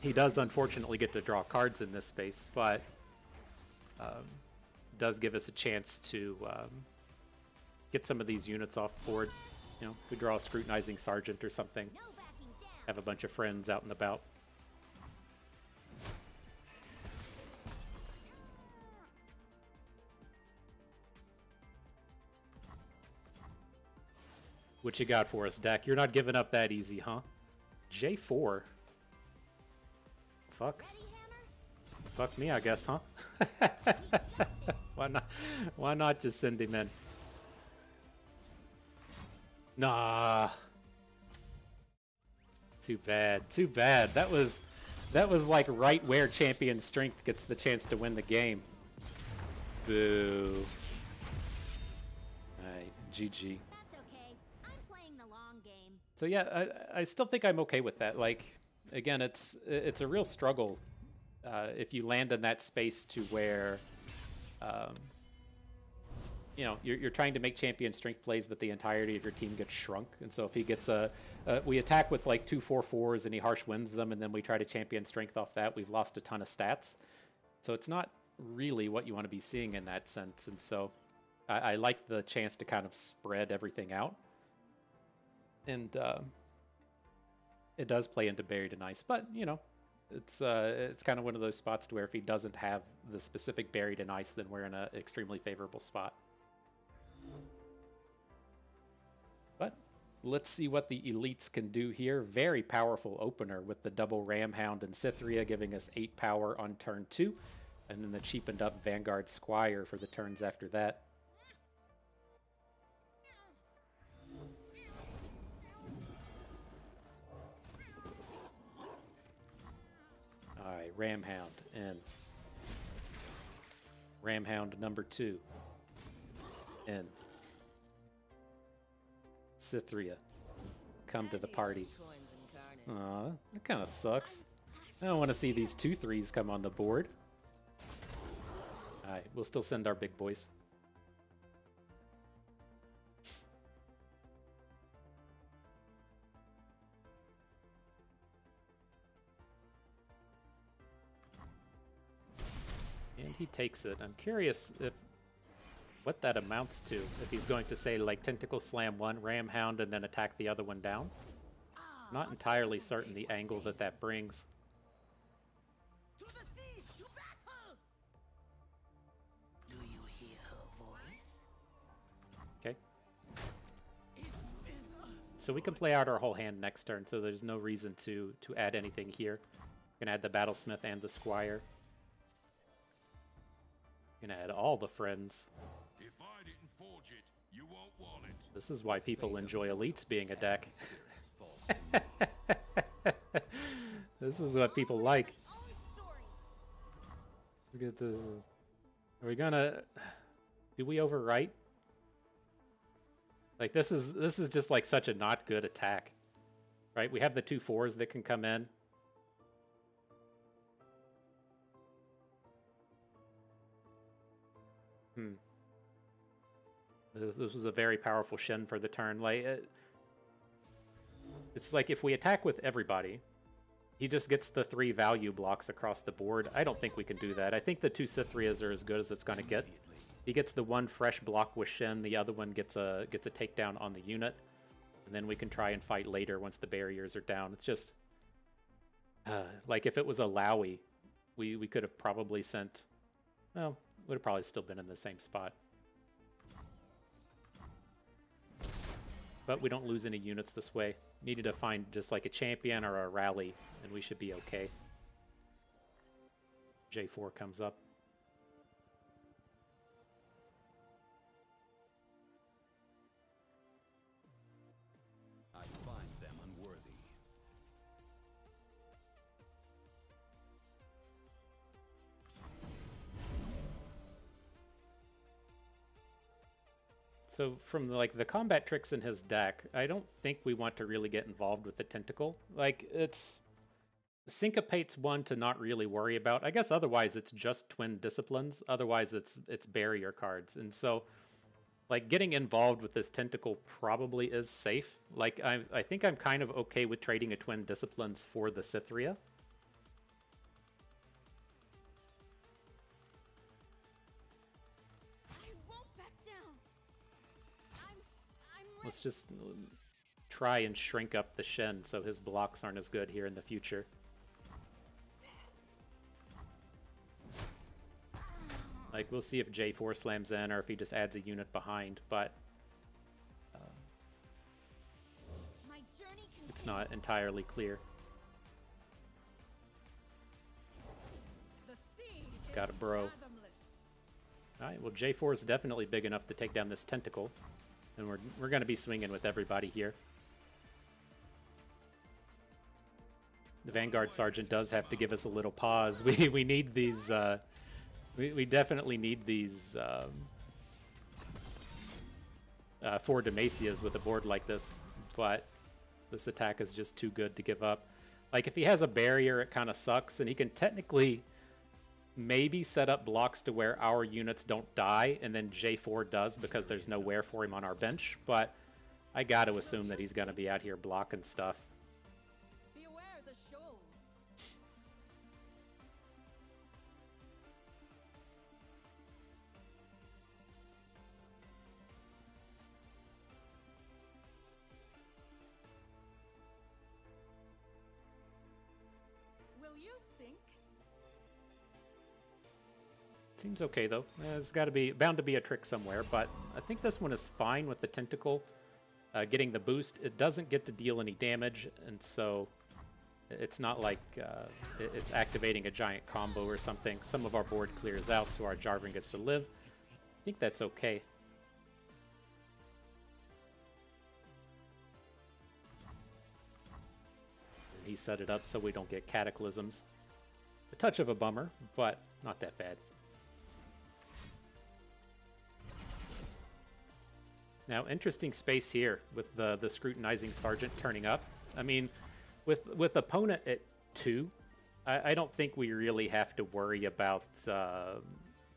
He does unfortunately get to draw cards in this space, but um, does give us a chance to um, get some of these units off board. You know, if we draw a Scrutinizing Sergeant or something, have a bunch of friends out and about. What you got for us, deck? You're not giving up that easy, huh? J four. Fuck. Fuck me, I guess, huh? Why not? Why not just send him in? Nah. Too bad. Too bad. That was, that was like right where Champion Strength gets the chance to win the game. Boo. Alright, G G. So yeah, I, I still think I'm okay with that. Like, again, it's it's a real struggle uh, if you land in that space to where, um, you know, you're, you're trying to make champion strength plays, but the entirety of your team gets shrunk. And so if he gets a, uh, we attack with like two four fours and he harsh wins them, and then we try to champion strength off that, we've lost a ton of stats. So it's not really what you want to be seeing in that sense. And so I, I like the chance to kind of spread everything out. And uh, it does play into Buried in Ice, but, you know, it's uh, it's kind of one of those spots to where if he doesn't have the specific Buried in Ice, then we're in an extremely favorable spot. But let's see what the Elites can do here. Very powerful opener with the double Ramhound and Cythria giving us eight power on turn two, and then the cheapened up Vanguard Squire for the turns after that. Alright, Ramhound in. Ramhound number two in. Cythria, come to the party. Aw, that kind of sucks. I don't want to see these two threes come on the board. Alright, we'll still send our big boys. He takes it. I'm curious if what that amounts to. If he's going to say like tentacle slam one, ram hound, and then attack the other one down. Not entirely certain the angle that that brings. So we can play out our whole hand next turn, so there's no reason to to add anything here. We're gonna add the Battlesmith and the Squire. We're gonna add all the friends. If I didn't forge it, you won't want it. This is why people enjoy elites being a deck. This is what people like. Look at this. Are we gonna? Do we overwrite? Like this is this is just like such a not good attack, right? We have the two fours that can come in. Hmm. This, this was a very powerful Shen for the turn. Like it, it's like if we attack with everybody, he just gets the three value blocks across the board. I don't think we can do that. I think the two Cythrias are as good as it's going to get. He gets the one fresh block with Shen, the other one gets a gets a takedown on the unit. And then we can try and fight later once the barriers are down. It's just... Uh, like if it was a Lowy, we, we could have probably sent... Well, would have probably still been in the same spot. But we don't lose any units this way. Needed to find just like a champion or a rally, and we should be okay. J four comes up. I find them unworthy. So from the, like the combat tricks in his deck, I don't think we want to really get involved with the tentacle. Like it's Syncopate's one to not really worry about. I guess otherwise it's just Twin Disciplines. Otherwise it's it's barrier cards, and so. Like, getting involved with this tentacle probably is safe. Like, I, I think I'm kind of okay with trading a Twin Disciplines for the Cythria. I won't back down. I'm, I'm Let's just try and shrink up the Shen so his blocks aren't as good here in the future. Like, we'll see if J four slams in or if he just adds a unit behind, but uh, it's not entirely clear. It's got a bro. Alright, well, J four is definitely big enough to take down this tentacle, and we're, we're going to be swinging with everybody here. The Vanguard Sergeant does have to give us a little pause. We, we need these... Uh, We, we definitely need these um, uh, four Demacias with a board like this, but this attack is just too good to give up. Like, if he has a barrier, it kind of sucks, and he can technically maybe set up blocks to where our units don't die, and then J four does because there's no where for him on our bench, but I got to assume that he's going to be out here blocking stuff. Seems okay though. There's got to be bound to be a trick somewhere, but I think this one is fine with the tentacle uh, getting the boost. It doesn't get to deal any damage, and so it's not like uh, it's activating a giant combo or something. Some of our board clears out, so our Jarvan gets to live. I think that's okay. And he set it up so we don't get cataclysms. A touch of a bummer, but not that bad. Now, interesting space here with the, the Scrutinizing Sergeant turning up. I mean, with with opponent at two, I, I don't think we really have to worry about uh,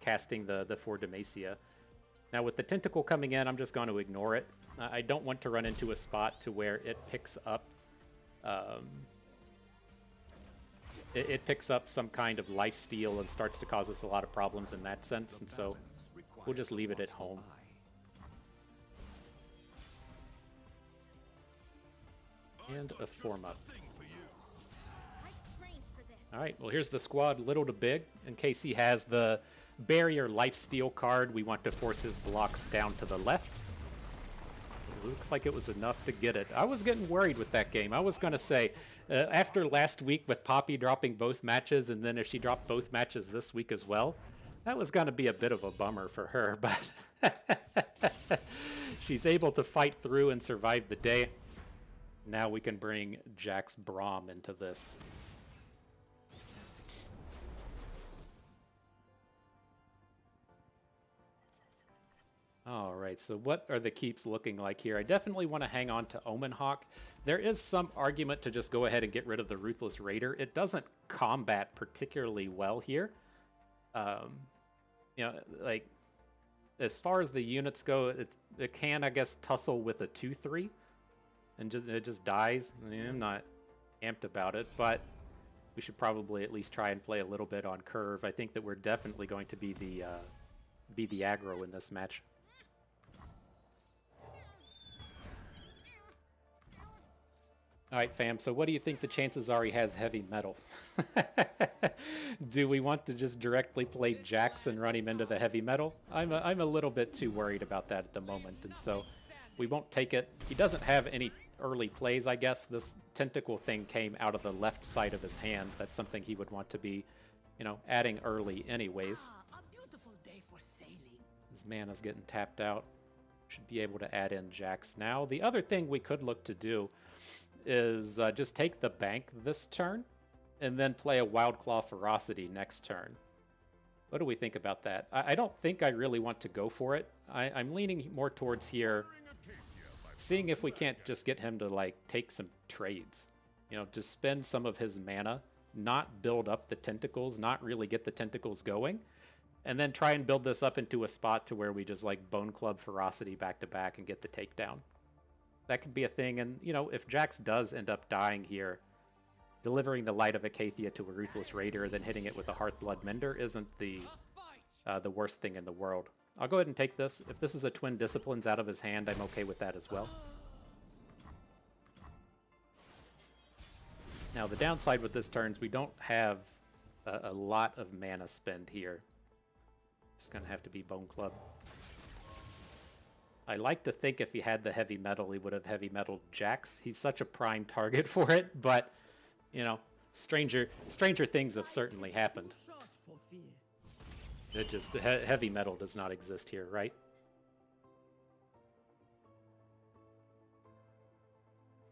casting the, the four Demacia. Now, with the Tentacle coming in, I'm just going to ignore it. I don't want to run into a spot to where it picks up... Um, it, it picks up some kind of lifesteal and starts to cause us a lot of problems in that sense, and so we'll just leave it at home. And a form-up. Alright, well here's the squad, little to big. In case he has the barrier lifesteal card, we want to force his blocks down to the left. Looks like it was enough to get it. I was getting worried with that game. I was going to say, uh, after last week with Poppy dropping both matches, and then if she dropped both matches this week as well, that was going to be a bit of a bummer for her, but she's able to fight through and survive the day. Now we can bring Jax Braum into this. Alright, so what are the keeps looking like here? I definitely want to hang on to Omenhawk. There is some argument to just go ahead and get rid of the Ruthless Raider. It doesn't combat particularly well here. Um, you know, like, as far as the units go, it, it can, I guess, tussle with a two three. And just it just dies. I mean, I'm not amped about it, but we should probably at least try and play a little bit on curve. I think that we're definitely going to be the, uh, be the aggro in this match. All right, fam, so what do you think the chances are he has heavy metal? Do we want to just directly play Jax and run him into the heavy metal? I'm a, I'm a little bit too worried about that at the moment, and so we won't take it. He doesn't have any early plays, I guess. This tentacle thing came out of the left side of his hand. That's something he would want to be, you know, adding early anyways. Ah, a beautiful day for sailing. His mana's getting tapped out. Should be able to add in Jax now. The other thing we could look to do is uh, just take the bank this turn and then play a Wildclaw Ferocity next turn. What do we think about that? I, I don't think I really want to go for it. I I'm leaning more towards here, seeing if we can't just get him to like take some trades. You know, just spend some of his mana, not build up the tentacles, not really get the tentacles going, and then try and build this up into a spot to where we just like Bone Club Ferocity back to back and get the takedown. That could be a thing, and, you know, if Jax does end up dying here, delivering the Light of Akathia to a Ruthless Raider, then hitting it with a Hearthblood Mender isn't the uh, the worst thing in the world. I'll go ahead and take this. If this is a Twin Disciplines out of his hand, I'm okay with that as well. Now, the downside with this turn is we don't have a, a lot of mana spend here. Just gonna have to be Bone Club. I like to think if he had the heavy metal, he would have heavy metal Jax. He's such a prime target for it, but, you know, stranger stranger things have certainly happened. It just, he heavy metal does not exist here, right?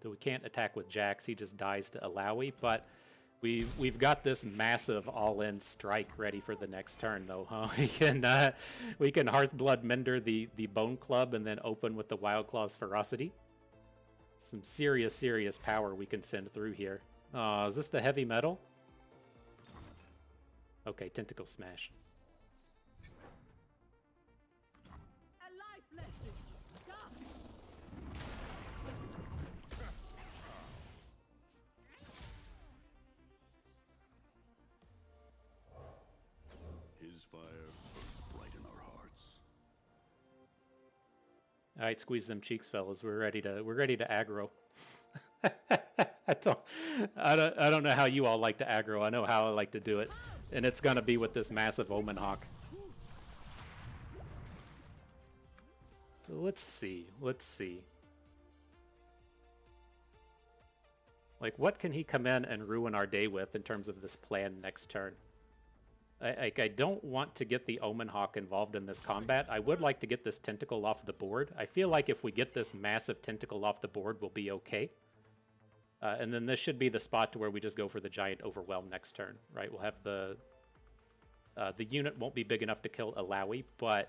So we can't attack with Jax, he just dies to Alawi, but We've, we've got this massive all-in strike ready for the next turn, though, huh? We can, uh, we can Hearthblood Mender the, the Bone Club and then open with the Wildclaw's Ferocity. Some serious, serious power we can send through here. Uh, is this the heavy metal? Okay, Tentacle Smash. All right, squeeze them cheeks, fellas. We're ready to we're ready to aggro. I don't I don't I don't know how you all like to aggro. I know how I like to do it, and it's gonna be with this massive Omenhawk. So let's see, let's see. Like, what can he come in and ruin our day with in terms of this plan next turn? I, I don't want to get the Omenhawk involved in this combat. I would like to get this tentacle off the board. I feel like if we get this massive tentacle off the board, we'll be okay. Uh, and then this should be the spot to where we just go for the giant overwhelm next turn, right? We'll have the... Uh, the unit won't be big enough to kill Alawi, but...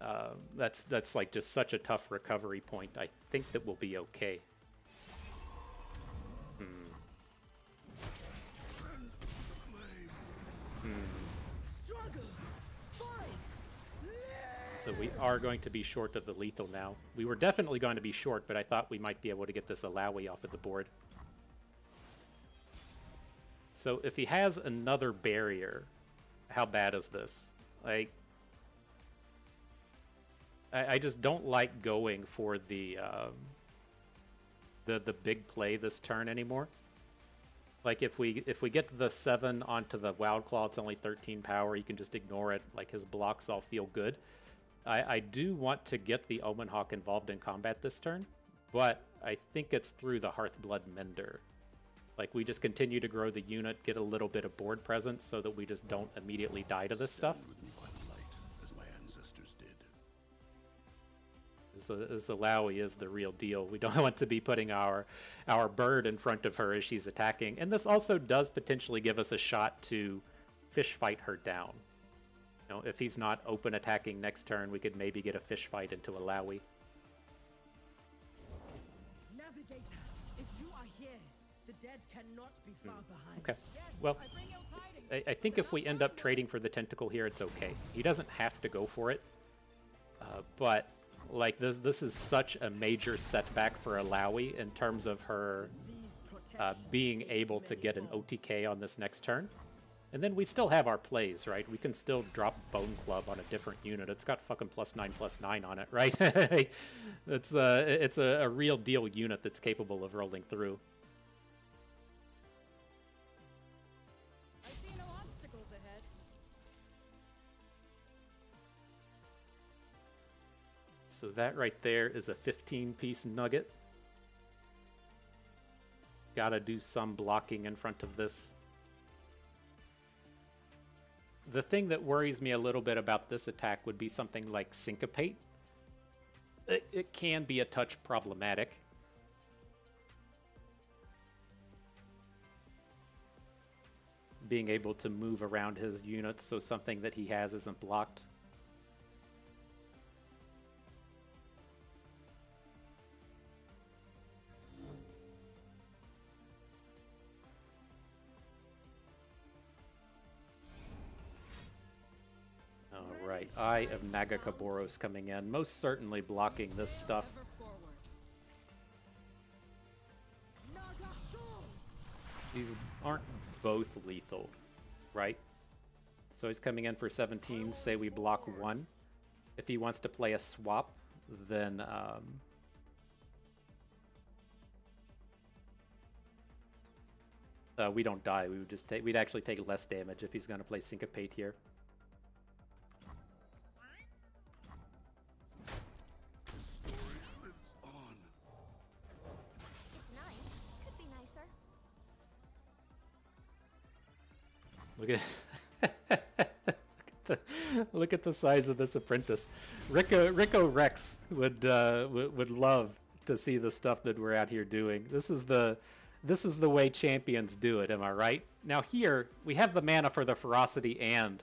Uh, that's, that's like just such a tough recovery point. I think that we'll be okay. So we are going to be short of the lethal now. We were definitely going to be short, but I thought we might be able to get this Alawi off of the board. So if he has another barrier, how bad is this? Like, I, I just don't like going for the, um, the the big play this turn anymore. Like, if we if we get the seven onto the Wildclaw, it's only thirteen power. You can just ignore it. Like, his blocks all feel good. I, I do want to get the Omenhawk involved in combat this turn, but I think it's through the Hearthblood Mender. Like, we just continue to grow the unit, get a little bit of board presence so that we just don't immediately die to this stuff. This Alawi is the real deal. We don't want to be putting our our bird in front of her as she's attacking. And this also does potentially give us a shot to fish fight her down. You know, if he's not open attacking next turn, we could maybe get a fish fight into Alawi. Navigator, if you are here, the dead cannot be far behind. Okay. Well, I, I think if we end up trading for the tentacle here, it's okay. He doesn't have to go for it. Uh, but Like, this this is such a major setback for Alawi in terms of her uh, being able to get an O T K on this next turn. And then we still have our plays, right? We can still drop Bone Club on a different unit. It's got fucking plus nine, plus nine on it, right? It's, uh, it's a, a real deal unit that's capable of rolling through. So that right there is a fifteen piece nugget. Gotta do some blocking in front of this. The thing that worries me a little bit about this attack would be something like Syncopate. It, it can be a touch problematic. Being able to move around his units so something that he has isn't blocked. Right, Eye of Nagakaboros coming in, most certainly blocking this stuff. These aren't both lethal, right? So he's coming in for seventeen, say we block one. If he wants to play a swap, then... Um, uh, we don't die, we would just take, we'd actually take less damage if he's going to play Syncopate here. Look at, look, at the, look at the size of this apprentice. Rico, Rico Rex would uh, would love to see the stuff that we're out here doing. This is the this is the way champions do it. Am I right? Now here we have the mana for the ferocity and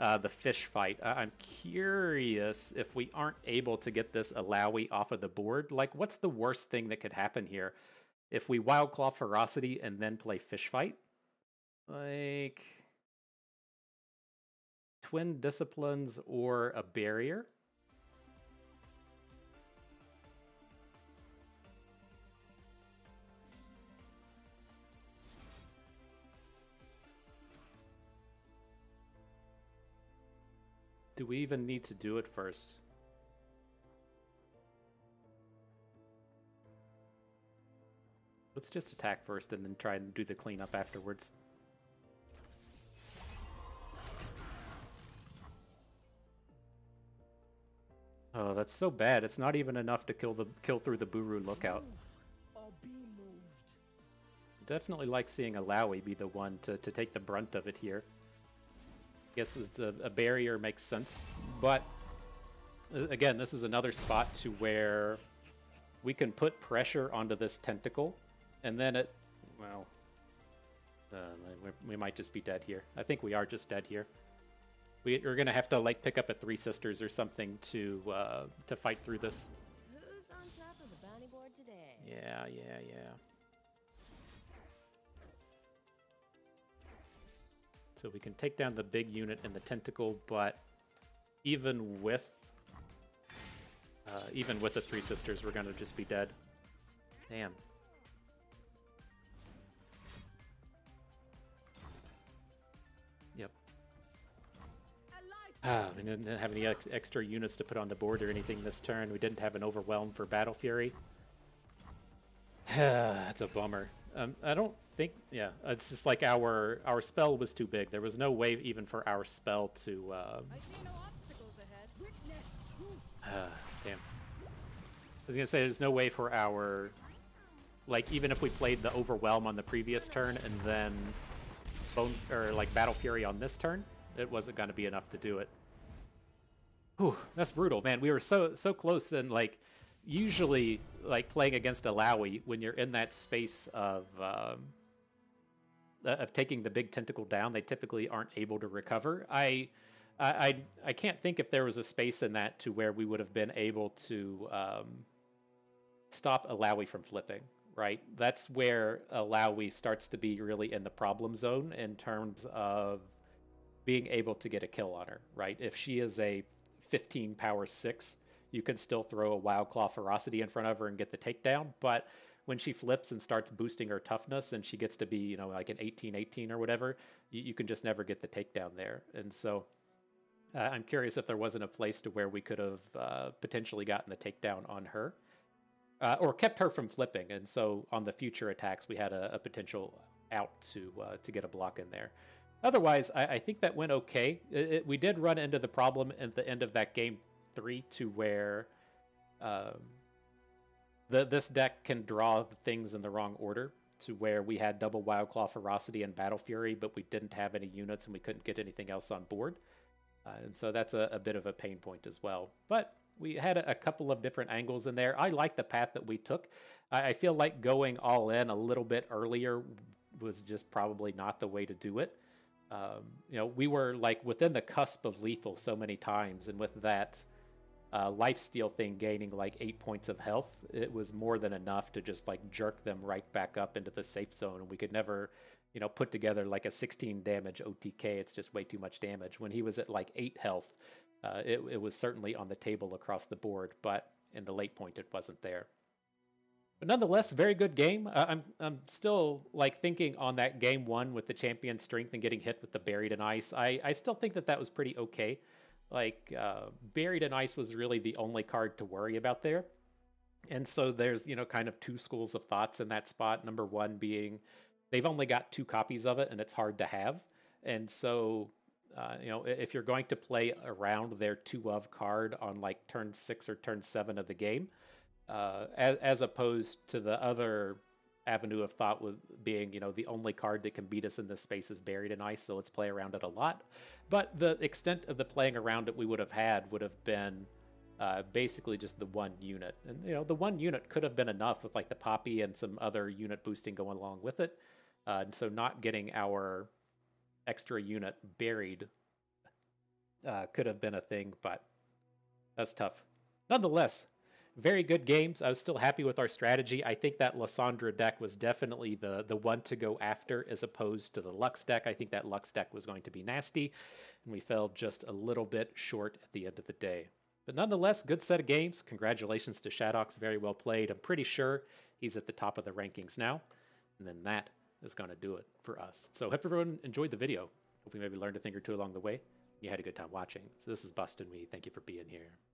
uh, the fish fight. I I'm curious if we aren't able to get this Alawi off of the board. Like, what's the worst thing that could happen here if we Wildclaw Ferocity and then play fish fight? Like. Twin Disciplines or a barrier? Do we even need to do it first? Let's just attack first and then try and do the cleanup afterwards. Oh, that's so bad. It's not even enough to kill the kill through the Buru lookout. Definitely like seeing Alawi be the one to, to take the brunt of it here. Guess it's a, a barrier makes sense, but again, this is another spot to where we can put pressure onto this tentacle, and then it, well, uh, we might just be dead here. I think we are just dead here. We're gonna have to like pick up a Three Sisters or something to uh, to fight through this. Who's on top of the bounty board today? Yeah, yeah, yeah. So we can take down the big unit and the tentacle, but even with uh, even with the Three Sisters, we're gonna just be dead. Damn. Yep. Ah, we didn't have any ex extra units to put on the board or anything this turn. We didn't have an Overwhelm for Battle Fury. That's a bummer. Um, I don't think... Yeah, it's just like our our spell was too big. There was no way even for our spell to... Um, I see no obstacles ahead. Uh, damn. I was gonna say there's no way for our, like, even if we played the Overwhelm on the previous turn and then Bone or like Battle Fury on this turn, it wasn't gonna be enough to do it. Whew, that's brutal, man. We were so so close, and like usually like playing against a Lowy when you're in that space of um, of taking the big tentacle down, they typically aren't able to recover. I. I, I can't think if there was a space in that to where we would have been able to um, stop a Lowy from flipping, right? That's where a Lowy starts to be really in the problem zone in terms of being able to get a kill on her, right? If she is a fifteen power six, you can still throw a Wildclaw Ferocity in front of her and get the takedown, but when she flips and starts boosting her toughness and she gets to be, you know, like an eighteen eighteen or whatever, you, you can just never get the takedown there. And so... Uh, I'm curious if there wasn't a place to where we could have uh, potentially gotten the takedown on her uh, or kept her from flipping. And so on the future attacks, we had a, a potential out to uh, to get a block in there. Otherwise, I, I think that went okay. It, it, we did run into the problem at the end of that game three to where um, the, this deck can draw things in the wrong order, to where we had double Wildclaw Ferocity and Battle Fury, but we didn't have any units and we couldn't get anything else on board. Uh, and so that's a, a bit of a pain point as well. But we had a, a couple of different angles in there. I like the path that we took. I, I feel like going all in a little bit earlier was just probably not the way to do it. Um, you know, we were like within the cusp of lethal so many times. And with that uh, lifesteal thing gaining like eight points of health, it was more than enough to just like jerk them right back up into the safe zone. And we could never... you know, put together like a sixteen damage O T K. It's just way too much damage. When he was at like eight health, uh, it, it was certainly on the table across the board, but in the late point, it wasn't there. But nonetheless, very good game. Uh, I'm, I'm still like thinking on that game one with the champion strength and getting hit with the buried in ice. I, I still think that that was pretty okay. Like uh, buried in ice was really the only card to worry about there. And so there's, you know, kind of two schools of thoughts in that spot. Number one being, they've only got two copies of it, and it's hard to have. And so, uh, you know, if you're going to play around their two of card on like turn six or turn seven of the game, uh, as, as opposed to the other avenue of thought with being, you know, the only card that can beat us in this space is buried in ice, so let's play around it a lot. But the extent of the playing around that we would have had would have been Uh, basically just the one unit. And, you know, the one unit could have been enough with, like, the Poppy and some other unit boosting going along with it. Uh, and so not getting our extra unit buried uh, could have been a thing, but that's tough. Nonetheless, very good games. I was still happy with our strategy. I think that Lissandra deck was definitely the, the one to go after as opposed to the Lux deck. I think that Lux deck was going to be nasty, and we fell just a little bit short at the end of the day. But nonetheless, good set of games. Congratulations to Shadawx, very well played. I'm pretty sure he's at the top of the rankings now. And then that is going to do it for us. So hope everyone enjoyed the video. Hope we maybe learned a thing or two along the way. You had a good time watching. So this is Bustin' We. Thank you for being here.